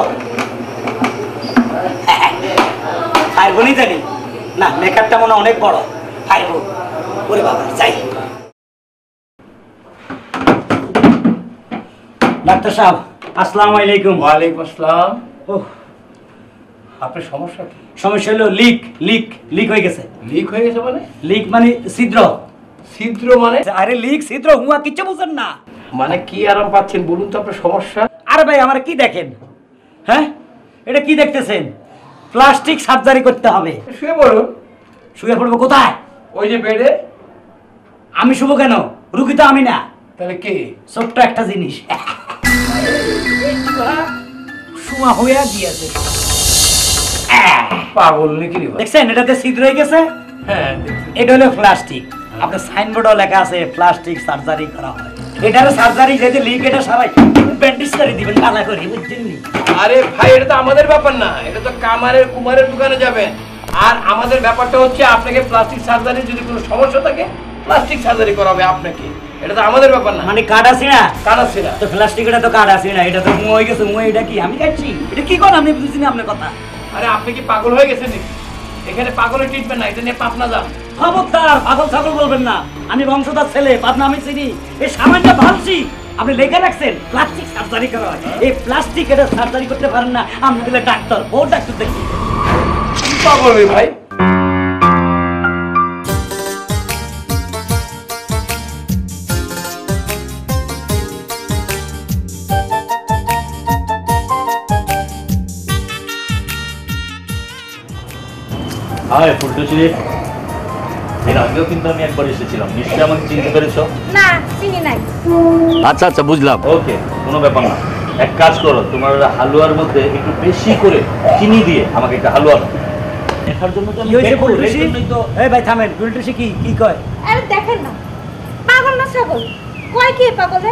পারবনি জানি না মেকআপটা মনে অনেক বড় পারব ওরে বাবা যাই ডাক্তার সাহেব আসসালামু আলাইকুম ওয়ালাইকুম আসসালাম ওহ আপনার সমস্যা কি সমস্যা হলো লিক লিক লিক হয়ে গেছে লিক হয়ে গেছে মানে লিক মানে ছিদ্র ছিদ্র মানে আরে লিক ছিদ্র হুয়া কিচ্ছু বুঝেন না মানে কি আরাম পাচ্ছেন বলুন তো আপনার সমস্যা আরে ভাই আমার কি দেখেন হ্যাঁ এটা কি দেখতেছেন প্লাস্টিক সার্জারি করতে হবে শুয়ে পড়ুন শুয়ে পড়বো কোথায় ওই যে বেডে আমি শুভ কেন রুগী তো আমি না তাহলে কে ছোট্ট একটা জিনিস শুয়া হইয়া দিয়েছে পাগল নাকি দেখছেন এটাতে ছিদ্র হয়ে গেছে হ্যাঁ এটা হলো প্লাস্টিক আপনার সাইনবোর্ডও লেখা আছে প্লাস্টিক সার্জারি করা হয় এটার সার্জারি যেতে লিক এটা সারাই ব্যান্ডেজ করে দিবেন ভালো করে, বুঝছেন নি? আরে ভাই এটা তো আমাদের ব্যাপার না, এটা তো কামারের কুমারের দোকানে যাবেন। আর আমাদের ব্যাপারটা হচ্ছে আপনাকে প্লাস্টিক সার্জারি যদি কোনো সমস্যা থাকে প্লাস্টিক সার্জারি করাবে আপনাকে, এটা তো আমাদের ব্যাপার না। মানে কাটা ছিনা কাটা ছিনা তো প্লাস্টিক এটা তো কাটা ছিনা, এটা তো মুই হয়ে গেছে। মুই এটা কি আমি কাটছি? এটা কি কোন আমি বুঝিনি আপনার কথা। আরে আপনি কি পাগল হয়ে গেছেন নাকি? এখানে পাগলের ট্রিটমেন্ট না, এটা নিয়ে পাবনা যান। খবরদার, পাগল ছাগল বলবেন না। আমি বংশধর ছেলে, পাবনা আমি চিনি। এই সামান্য ভাবছি আপনি লেখা রাখছেন প্লাস্টিক সার্জারি করা হয়, এই প্লাস্টিক এটা সার্জারি করতে পারেন না। আপনি বলে ডাক্তার, বড় ডাক্তার দেখি পাগল হই ভাই। আরে ফুলটুসি, এর আগেও কিন্তু আমি একবার এসেছিলাম, নিশ্চয়ই আমাকে চিনতে পেরেছো? না, চিনি নাই। আচ্ছা আচ্ছা বুঝলাম, ওকে, কোনো ব্যাপার না। এক কাজ করো, তোমার হালুয়ার মধ্যে একটু বেশি করে চিনি দিয়ে আমাকে একটা হালুয়া দেখার জন্য। কি হইছে ফুলটুসি? এই ভাই থামেন, ফুলটুসি কি কি কয়? আরে দেখেন না, পাগল না ছাগল কয় কি? পাগল রে,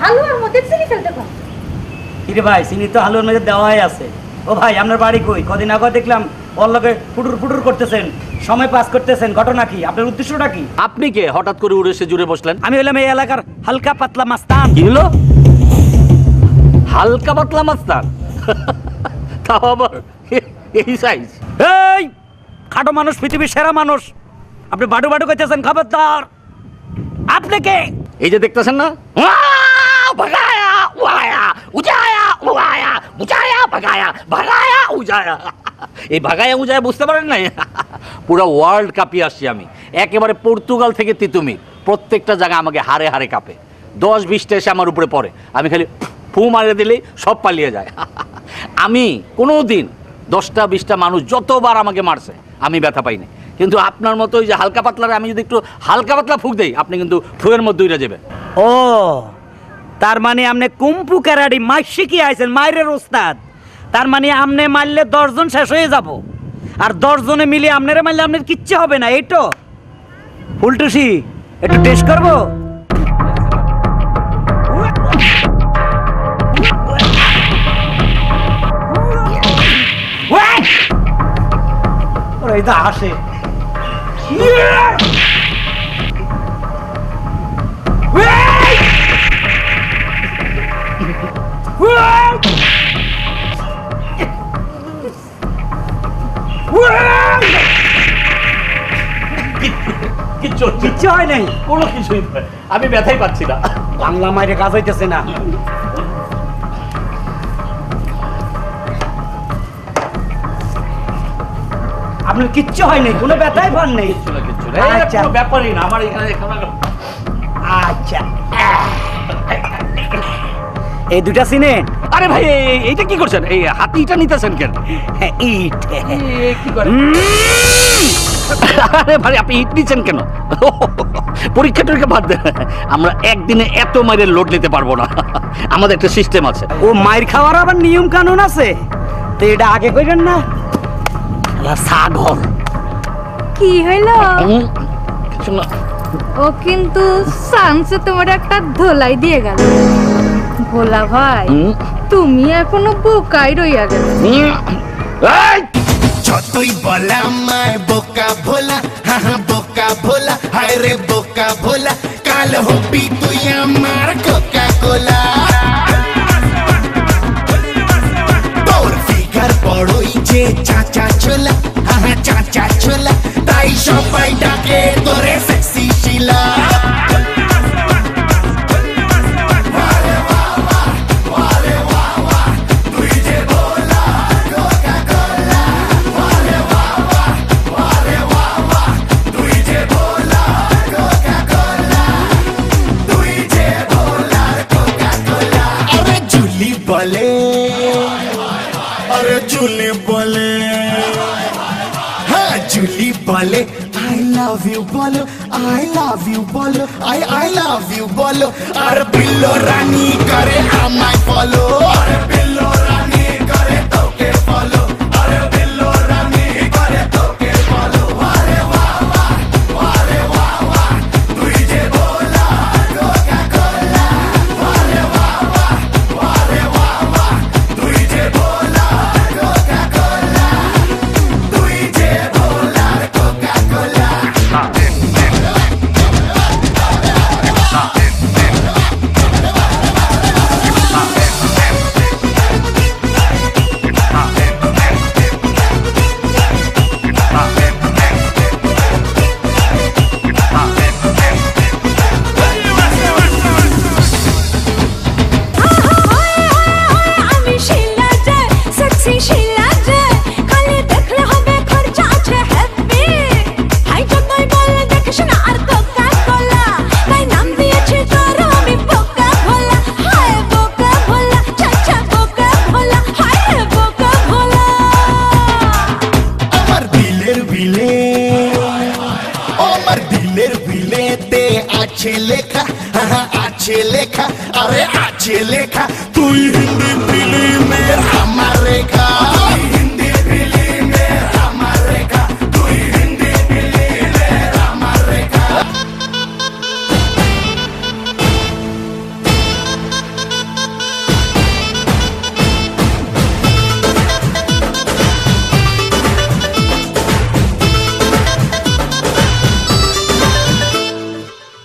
হালুয়ার মধ্যে চিনি ফেলতে কয়? কি রে ভাই, চিনি তো হালুয়ার মধ্যে দেওয়াই আছে। ও ভাই আপনার বাড়ি কই? কদিন আগে দেখলাম অল্লকে ফুটুর ফুটুর করতেছেন, সময় পাস করতেছেন, ঘটনা কি? আপনার উদ্দেশ্যটা কি? আপনি কে হঠাৎ করে উড়ে এসে জুড়ে বসলেন? আমি হইলাম এই এলাকার হালকা পাতলা মাস্তান। কি হলো হালকা পাতলা মাস্তান? তাও আবার এই সাইজ? এই খাটো মানুষ, পৃথিবীর সেরা মানুষ, আপনি বাডু বাডু করতেছেন। খবরদার, আপনি কে? এই যে দেখতেছেন না, এই ভাগায়া উজায়া বুঝতে পারেন নাই? পুরো ওয়ার্ল্ড কাপে আসছি আমি, একেবারে পর্তুগাল থেকে তিতুমির, প্রত্যেকটা জায়গা আমাকে হারে হারে কাঁপে। দশ বিশটা এসে আমার উপরে পড়ে, আমি খালি ফু মারে দিলেই সব পালিয়ে যায়। আমি কোনো দিন দশটা বিশটা মানুষ যতবার আমাকে মারছে আমি ব্যথা পাইনি, কিন্তু আপনার মতো ওই যে হালকা পাতলার আমি যদি একটু হালকা পাতলা ফুঁক দেই আপনি কিন্তু ফুয়ের মধ্যে উইরা যাবেন। ও তার মানে আপনি কুম্পু ক্যারাডি মাই শিখিয়ে আইছেন, মায়ের ওস্তাদ। তার মানে আপনি মারলে দশজন শেষ হয়ে যাব, আর দশজনে মিলে আপনারা মারলে আপনার কিচ্ছু হবে না। এই তো ফুলটুসি, একটু টেস্ট করবো? এটা আসে আমি ব্যথাই পাচ্ছি না, বাংলা মায়ের কাজ হইতেছে না। আপনার কিচ্ছু হয় নাই? কোনো ব্যথাই পান নাই? ব্যাপারই না আমার এখানে। আচ্ছা এই দুটা সিনে। আরে ভাই এইটা কি করছেন? এই হাতিটা নিতেছেন কেন? আরে ভাই আপনি ইট নিচ্ছেন কেন? পরীক্ষা টরীক্ষা বাদ দেন, আমরা একদিনে এত মায়ের লোড নিতে পারবো না, আমাদের একটা সিস্টেম আছে। ও মায়ের খাওয়ার আবার নিয়ম কানুন আছে, তো এটা আগে কইবেন না। কি হইল? ও কিন্তু সাংসে তোমার একটা ধোলাই দিয়ে গেল। ভোলা ভাই তুমি এখনো বোকাই রইয়া গেল। তুই বলা মায় বোকা ভোলা, হা হা বোকা ভোলা, হায় রে বোকা ভোলা, কাল হবি তুই আমার কোকা কোলা। তোর ফিগার বড়ই যে চাচা ছোলা, হা হা চাচা ছোলা, তাই সবাই ডাকে তোরে sexy Sheila. Bolo, I love you, bolo. I love you, bolo. I I love you, bolo. Ar billo rani kare amai follow. Ar billo rani kare toke follow. Ar billo rani kare toke follow. Wale wa wa, wale wa wa, tujhe bola Coca-Cola. লেখা তুই হিন্দি ফিল্মের আমার রেখা, হিন্দি ফিল্মের আমার রেখা, তুই হিন্দি ফিল্মের আমার রেখা।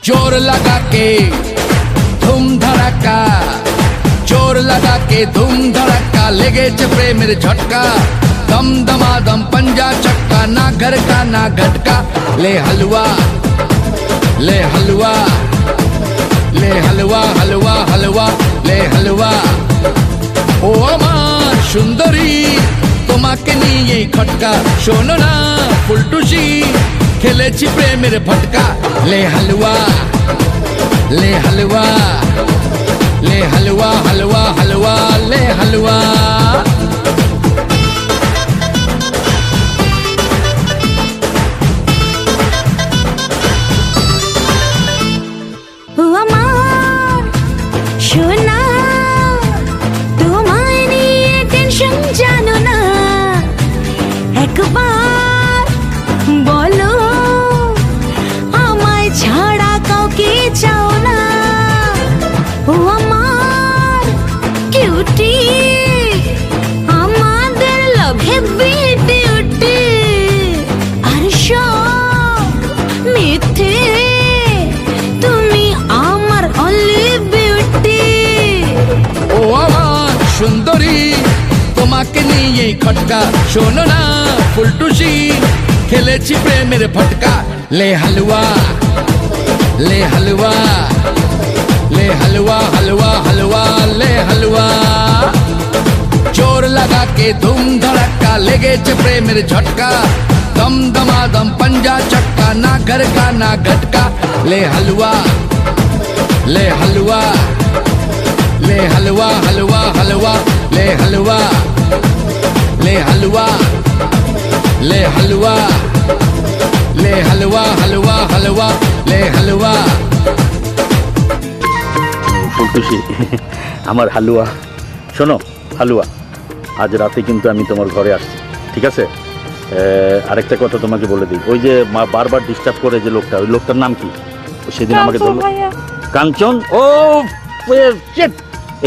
जोर लगा के धूम धड़का, जोर लगा के धूम धड़का, लेगे चपरे मेरे झटका, दम दमादम पंजा चक्का, ना घर का ना घटका, ले हलवा ले हलवा ले हलवा हलवा हलवा ले हलवा। ओ আমার সুন্দরী তোমাকে নিয়ে খটকা, শোনো না ফুলটুসি খেলেছি প্রেমের ভটকা, ले हलवा ले हलवा ले हलवा हलवा हलवा ले हलवा। সুন্দরী তোমাকে নিয়ে খটকা, শোনো না ফুলটুসি খেলেছি প্রেমের ফটকা, লে হালুয়া লে হালুয়া লে হালুয়া হালুয়া হালুয়া লে হালুয়া। জোর লাগা কে ধুম ধড়াকা, লেগেছে প্রেমের ঝটকা, দম দমাদম পঞ্জা চটকা, না ঘর কা না ঘটকা, লে হালুয়া লে হালুয়া ले हलवा हलवा हलवा ले हलवा ले हलवा ले हलवा ले हलवा हलवा हलवा ले हलवा। ফুলটুসি আমার হালুয়া, শোনো হালুয়া, আজ রাতে কিন্তু আমি তোমার ঘরে আসছি, ঠিক আছে? আরেকটা কথা তোমাকে বলে দিই, ওই যে মা বারবার ডিস্টার্ব করে যে লোকটা, ওই লোকটার নাম কি? সেদিন আমাকে বললো কাঞ্চন। ও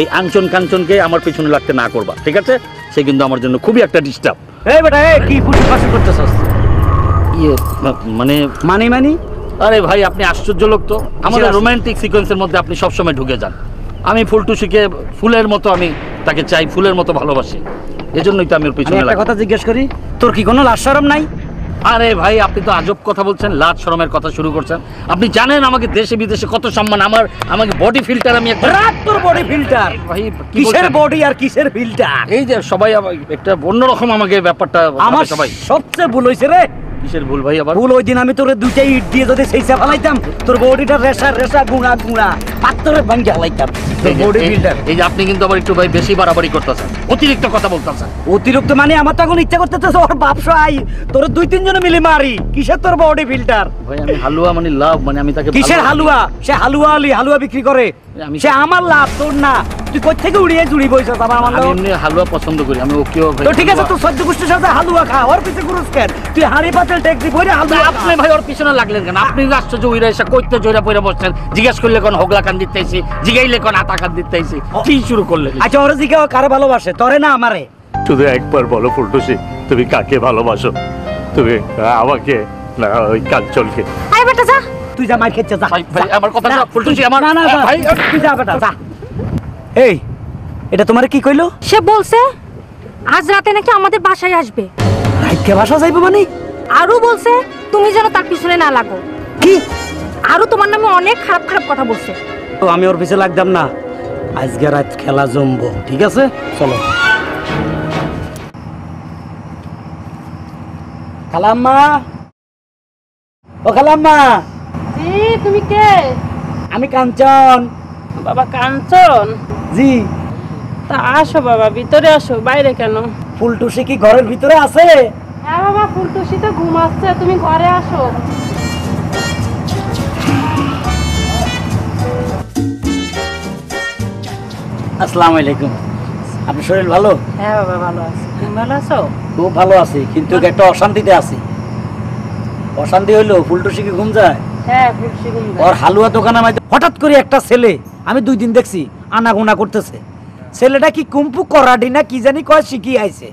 এই আঞ্চন কাঞ্চনকে আমার পিছনে লাগতে না করবা, ঠিক আছে? সে কিন্তু আমার জন্য খুবই একটা ডিস্টার্ব। এই বেটা এ কি ফুটি পাস করতেছস? ইয়ে মানে মানে মানে আরে ভাই আপনি আশ্চর্য লোক তো। আমাদের রোমান্টিক সিকোয়েন্সের মধ্যে আপনি সব সময় ঢুকে যান। আমি ফুলটুসিকে ফুলের মতো আমি তাকে চাই, ফুলের মতো ভালোবাসি, এজন্যই তো আমি ওর পিছনে লাগি। একটা কথা জিজ্ঞেস করি, তোর কি কোনো লাজ শরম নাই? আরে ভাই আপনি তো আজব কথা বলছেন, লাজ শরমের কথা শুরু করছেন। আপনি জানেন আমাকে দেশে বিদেশে কত সম্মান, আমার আমাকে বডি ফিল্টার, আমি একটা রাত তোর বডি ফিল্টার। ভাই কিসের বডি আর কিসের ফিল্টার? এই যে সবাই একটা অন্যরকম আমাকে ব্যাপারটা, আমার সবাই সবচেয়ে ভুল হইছে রে। কিসের ভুল ভাই? আবার ভুল ওই দিন আমি তোরে দুইটা ইট দিয়ে যদি সেইসা ফলাইতাম, তোর বডিটা রেশা রেশা গুঙা গুঙা পাত্তরে ভাঙা লাইতাম, তোর বডি ফিল্টার। এই যে আপনি কিন্তু আবার একটু ভাই বেশি বাড়াবাড়ি করতেছেন, অতিরিক্ত কথা বলতাছেন। অতিরিক্ত মানে আমার তখন ইচ্ছা করতেছে ওর বাপশাই তোর দুই তিন জন মিলে মারি। কিসের তোর বডি ফিল্টার? ভাই আমি হালুয়া মানে লাভ, মানে আমি তাকে। কিসের হালুয়া? সে হালুয়া আলী হালুয়া বিক্রি করে, সে আমার লাভ তোর না। তুই কোথা থেকে উড়িয়ে জুড়ি বইছস? আমার মানে আমি হালুয়া পছন্দ করি আমি। ওকেও ভাই তো ঠিক আছে, তুই সদ্য গুষ্টির সাথে হালুয়া খা, ওর পিছে গুরুস কেন তুই? হাড়ি পাতল টেকদি বইরা হালুয়া। আপনি ভাই ওর পিছনে লাগলেন কেন? আপনি আশ্চর্য উইরা এসে কইতে জোরা পয়রা বসছেন, জিজ্ঞেস করলে কোন হোগলা কান দিতেছি, জিগাইলে কোন আতা কান দিতেছি, কি শুরু করলেন? আচ্ছা ওর জিগাও কারে ভালোবাসে, তোরে না আমারে? শুধু একবার বলো ফুলটুসি, তুমি কাকে ভালোবাসো? তুমি আমাকে না ওই কাঞ্চনকে? আই বেটা যা, তুই যা মার খেতে যা। ভাই আমার কথা না ফুলটুসি, আমার না না ভাই তুই যা বেটা যা। এই এটা তোমারে কি কইলো? সে বলছে আজ রাতে নাকি আমাদের বাসায় আসবে। রাইতকে বাসা যাইবো মানে? আরো বলছে তুমি যেন তার পিছনে না লাগো। কি? আরো তোমার নামে অনেক খারাপ খারাপ কথা বলছে। তো আমি ওর পিছে লাগতাম না, আজকে রাত খেলা জমবো, ঠিক আছে? চলো। খালাম্মা, ও খালাম্মা। জি তুমি কে? আমি কাঞ্চন। বাবা কাঞ্চন? জি। তা আসো বাবা, ভিতরে আসো। বাইরে কেন? ফুলটুসি কি ঘরের ভিতরে আছে? হ্যাঁ বাবা ফুলটুসি তো ঘুমাচ্ছে, তুমি ঘরে আসো। আসসালামু আলাইকুম। আপনার শরীর ভালো? হ্যাঁ বাবা ভালো আছি। তুমি ভালো আছো? খুব ভালো আছি, কিন্তু একটা অশান্তিতে আছি। অশান্তি হইলো ফুলটুসি কি ঘুম যায়? হ্যাঁ ফুলটুসি ঘুম যায়। আর হালুয়া দোকানে হঠাৎ করে একটা ছেলে আমি দুই দিন দেখছি আনাগোনা করতেছে। ছেলেটা কি কুম্পু করাডি না কি জানি কয় শিখি আইছে,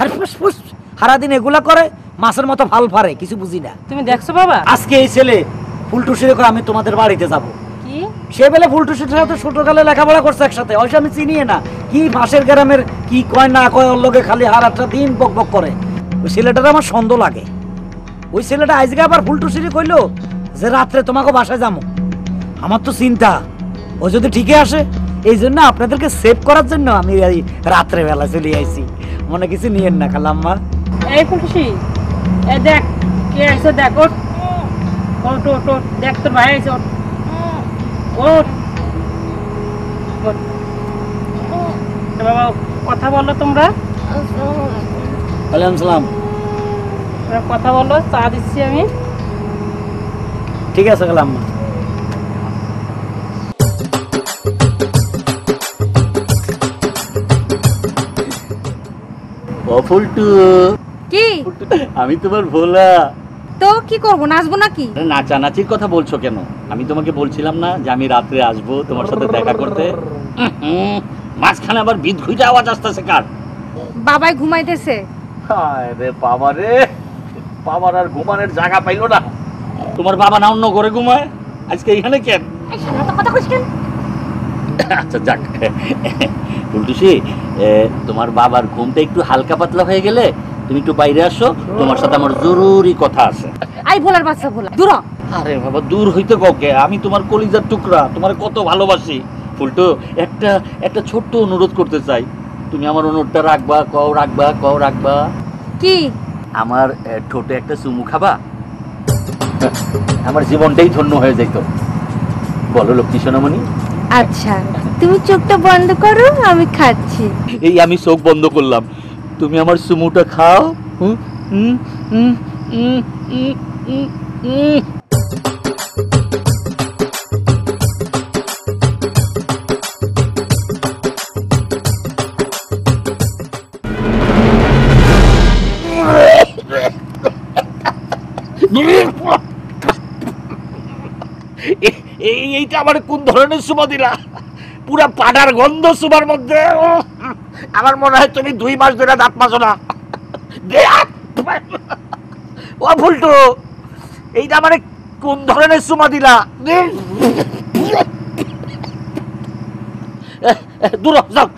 আর ফুসফুস সারাদিন এগুলা করে, মাছের মতো ভাল ফারে, কিছু বুঝি না। তুমি দেখছো বাবা? আজকে এই ছেলে ফুলটুসি করে আমি তোমাদের বাড়িতে যাবো। কি সে বেলা ফুলটুসির সাথে ছোটকালে লেখাপড়া করছে একসাথে, ওইসব আমি চিনি না। কি পাশের গ্রামের কি কয় না কয়, ওর লগে খালি হারাটা দিন বক বক করে। ওই ছেলেটার আমার সন্দেহ লাগে। ওই ছেলেটা আজকে আবার ফুলটুসিরে কইলো যে রাত্রে তোমাকে বাসায় যাবো। আমার তো চিন্তা ও যদি ঠিকই আসে, এই জন্য আপনাদেরকে সেভ করার জন্য আমি রাত্রেবেলা চলে আইছি। মনে কিছু নিয়েন না খালাম্মা। এই ফুলটুসি এই দেখ কে আইছে, দেখ ওট ওট ওট, দেখ তোর ভাই আইছে, ওট ওট। বাবা কথা বলো তোমরা। ওয়ালাইকুম সালাম। কথা বলো, চা দিচ্ছি আমি। ঠিক আছে খালাম্মা। ও ফুলটু, কি আমি তোমার ভোলা। তো কি করব, নাচবো নাকি? নাচানাচির কথা বলছো কেন? আমি তোমাকে বলছিলাম না যে আমি রাতে আসবো তোমার সাথে দেখা করতে? মাঝখানে আবার বিদ ঘুইটা আওয়াজ আসতেছে কার? বাবাই ঘুমাইতেছে। হায় রে বাবা রে, বাবার আর ঘুমানোর জায়গা পাইলো না। তোমার বাবা না অন্য ঘরে ঘুমায়, আজকে এখানে কেন? আচ্ছা যাক, ফুলটুসি তোমার বাবার ঘুমটা একটু হালকা পাতলা হয়ে গেলে তুমি একটু বাইরে আসো, তোমার সাথে আমার জরুরি কথা আছে। আই ভোলার বাচ্চা ভোলা, দূর হ। আরে বাবা দূর হইতে গকে, আমি তোমার কলিজার টুকরা, তোমার কত ভালোবাসি। ফুলটু একটা একটা ছোট্ট অনুরোধ করতে চাই, তুমি আমার অনুরোধটা রাখবা? কও রাখবা, কও রাখবা। কি আমার ঠোঁটে একটা চুমু খাবা? আমার জীবনটাই ধন্য হয়ে যেত। বলো লক্ষ্মী সোনামণি। আচ্ছা তুমি চোখটা বন্ধ করো, আমি খাচ্ছি। এই আমি চোখ বন্ধ করলাম, তুমি আমার চুমুটা খাও। এইটা আমার কোন ধরনের সুমা দিলা? পুরা পাটার গন্ধ সুমার মধ্যে। আমার মনে হয় তুমি দুই মাস ধরে দাঁত মাজো না। ও ফুলটু, এইটা আমার কোন ধরনের সুমা দিলা? দূর যাও।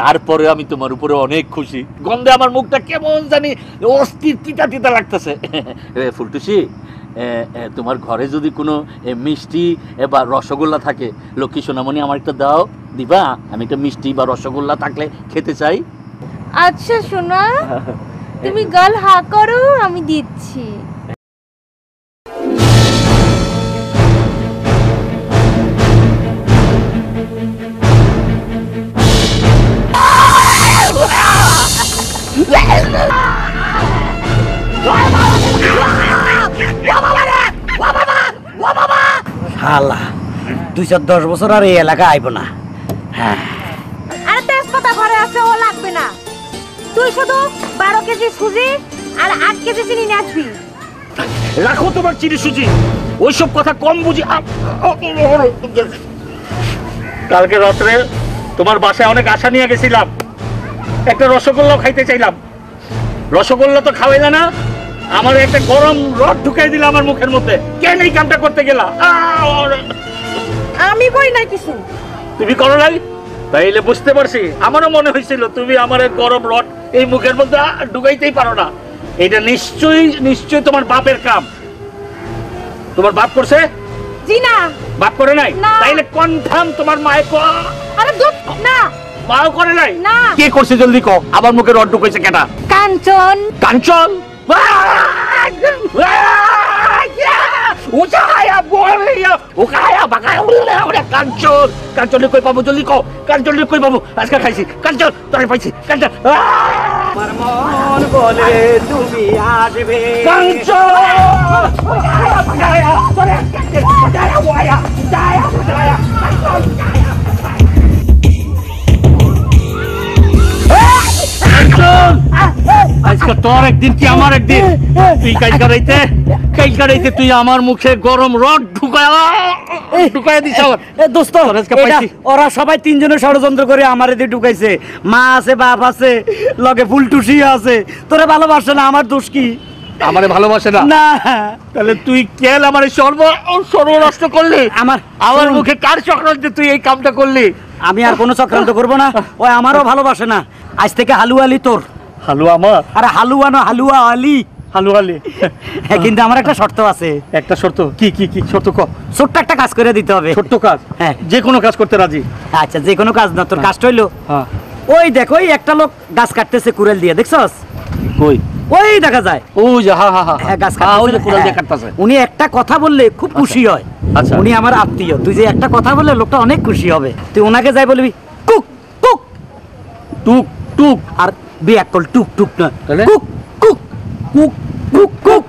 তারপরে আমি তোমার উপরে অনেক খুশি। গন্ধে আমার মুখটা কেমন জানি অস্থির, তিতা তিতা লাগতেছে। ফুলটুসি তোমার ঘরে যদি কোনো মিষ্টি বা রসগোল্লা থাকে, লক্ষ্মী সোনামণি আমার একটা দাও, দিবা? আমি একটা মিষ্টি বা রসগোল্লা থাকলে খেতে চাই। আচ্ছা সোনা, তুমি গাল হা করো, আমি দিচ্ছি। আল্লাহ, দুই চার দশ বছর আর এই এলাকা আইব না। হ্যাঁ আরে তেজপাতা ঘরে আছে, ও লাগবে না। তুই শুধু বারো কেজি সুজি আর আট কেজি চিনি নিয়ে আসবি। রাখো তোমার চিনি সুজি, ওইসব কথা কম বুঝি। কালকে রাত্রে তোমার বাসায় অনেক আশা নিয়ে গেছিলাম, একটা রসগোল্লা খাইতে চাইলাম। রসগোল্লা তো খাওয়াই না, আমার একটা গরম রড ঢুকাই দিল আমার মুখের মধ্যে। কেন এই কামটা করতে গেলা? আমি কই নাই কিছু। তুমি করো নাই? তাইলে বুঝতে পারছি, আমারও মনে হয়েছিল তুমি আমার গরম রড এই মুখের মধ্যে ঢুকাইতেই পারো না। এটা নিশ্চয়ই নিশ্চয়ই তোমার বাপের কাম। তোমার বাপ করছে? জি না, বাপ করে নাই। তাইলে কনফার্ম তোমার মায়ে ক। আরে দূর না, মাও করে নাই। কে করছে জলদি কও, আমার মুখে রড ঢুকাইছে কেটা? কাঞ্চন। কাঞ্চন কাঞ্চন। তোর একদিন কি আমার একদিন, তুই কালকা রাইতে কালকা রাইতে তুই আমার মুখে গরম রড ঢুকায়া ঢুকায়া দিছ। এ দোস্ত ওরা সবাই তিনজনে ষড়যন্ত্র করে আমারে দিয়ে ঢুকাইছে। মা আছে, বাপ আছে, লগে ফুলটুসি আছে। তোরে ভালোবাসে না, আমার দোষ কি? আমারে ভালোবাসে না? না। তাহলে তুই কেন আমারে সর্ব সর্বনষ্ট করলি? আমার আমার মুখে কার চক্রান্ত তুই এই কামটা করলি? আমি আর কোনো চক্রান্ত করব না। ও আমারও ভালোবাসে না। আজ থেকে হালুয়া আলী তোর। হালুয়া মা? আরে হালুয়া না, হালুয়া আলী। হালুয়া আলী? হ্যাঁ, কিন্তু আমার একটা শর্ত আছে। একটা শর্ত? কি কি কি শর্ত? ক। ছোট্ট একটা কাজ করে দিতে হবে। ছোট্ট কাজ? হ্যাঁ, যে কোনো কাজ করতে রাজি। আচ্ছা, যে কোনো কাজ না, তোর কাজটা হইলো ওই দেখ ওই একটা লোক গাছ কাটতেছে কুড়াল দিয়ে, দেখছস? কই? ওই দেখা যায়। ও যা, হা হা হ্যাঁ, গাছ কাটতেছে ওই কুড়াল দিয়ে কাটতেছে। উনি একটা কথা বললে খুব খুশি হয়। আচ্ছা, উনি আমার আত্মীয়। তুই যে একটা কথা বললে লোকটা অনেক খুশি হবে। তুই ওনাকে যাই বলবি কুক কুক টুক টুক। আর বিয়াকল টুক টুক না, কুক কুক কুক কুক কুক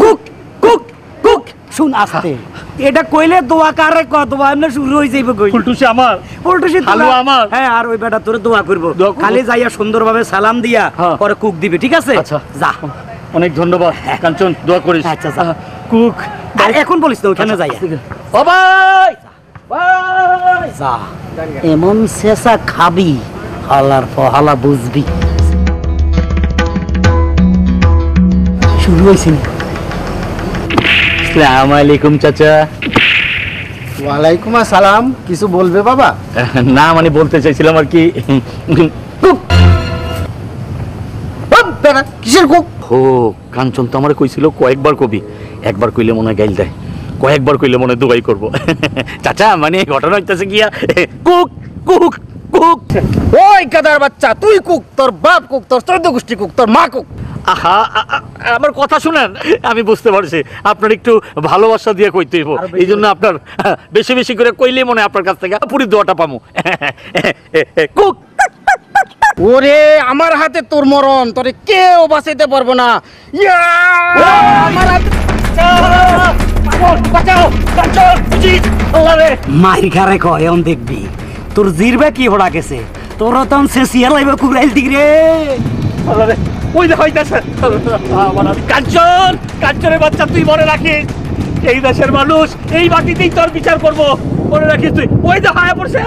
কুক কুক কুক। শুন আস্তে, এটা কইলে দোয়া কারে ক, দোয়া এমনি শুরু হই যাইব। কই ফুলটুসি আমার, ফুলটুসি হালুয়া আমার। হ্যাঁ, আর ওই বেটা তোরে দোয়া করব। খালি যাইয়া সুন্দরভাবে সালাম দিয়া পরে কুক দিবি, ঠিক আছে? আচ্ছা, যা। অনেক ধন্যবাদ কাঞ্চন, দোয়া করিস। আচ্ছা, যা। কুক আর এখন বলিস না, ওখানে যাইয়া। ও ভাই ভাই, যা। এমন শেষা খাবি হালার ফহালা বুঝবি। শুরু হইছে। আসসালামু আলাইকুম চাচা। ওয়ালাইকুম আসসালাম। কিছু বলবে বাবা? না, মানে বলতে চাইছিলাম আর কি। কিসের কুক? ও কাঞ্চন তো আমারে কইছিল কয়েকবার কবি। একবার কইলে মনে গাইল দেয়, কয়েকবার কইলে মনে দুবাই করব। চাচা মানে ঘটনা হইতাছে গিয়া কুক কুক কুক। ওই গাদার বাচ্চা, তুই কুক, তোর বাপ কুক, তোর চোদ্দ গোষ্ঠী কুক, তোর মা কুক। আহা, আমার কথা শুনেন। আমি বুঝতে পারছি আপনার একটু ভালোবাসা দিয়ে কইতে হইব, এই জন্য আপনার বেশি বেশি করে কইলে মনে আপনার কাছ থেকে পুরি দোয়াটা পামু। কুক। ওরে আমার হাতে তোর মরণ, তোরে কেউ বাঁচাইতে পারবো না। ইয়া আমার হাতে বাঁচাও বাঁচাও বুঝি। আল্লাহ রে, মাইর খারে কয় এমন দেখবি তোর জিরবা কি হড়া গেছে। তোর তখন শেষিয়া লাইবা কুড়াইল দিক রে। আল্লাহ রে, ওই দেখাই দেশে কাঞ্চন, কাঞ্চনের বাচ্চা তুই মনে রাখিস এই দেশের মানুষ এই মাটিতেই তোর বিচার করবো, মনে রাখিস তুই। ওই দেখায় পড়ছে।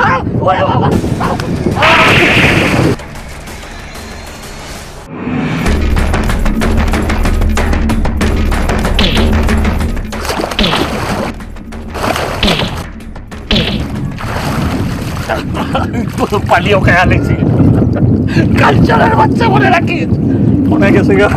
পালিও খেয়া লেগেছি। কাঞ্চনের বাচ্চা মনে রাখিস। মনে গেছে গা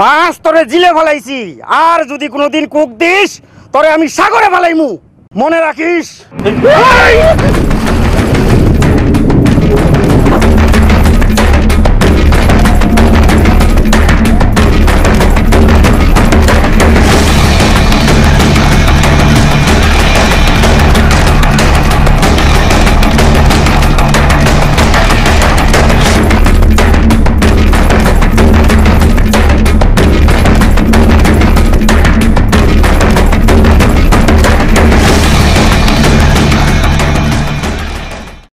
পাঁচ, তোরে জিলে ফেলাইছি। আর যদি কোনোদিন কুক দিস তোরে আমি সাগরে ফেলাইমু, মনে রাখিস।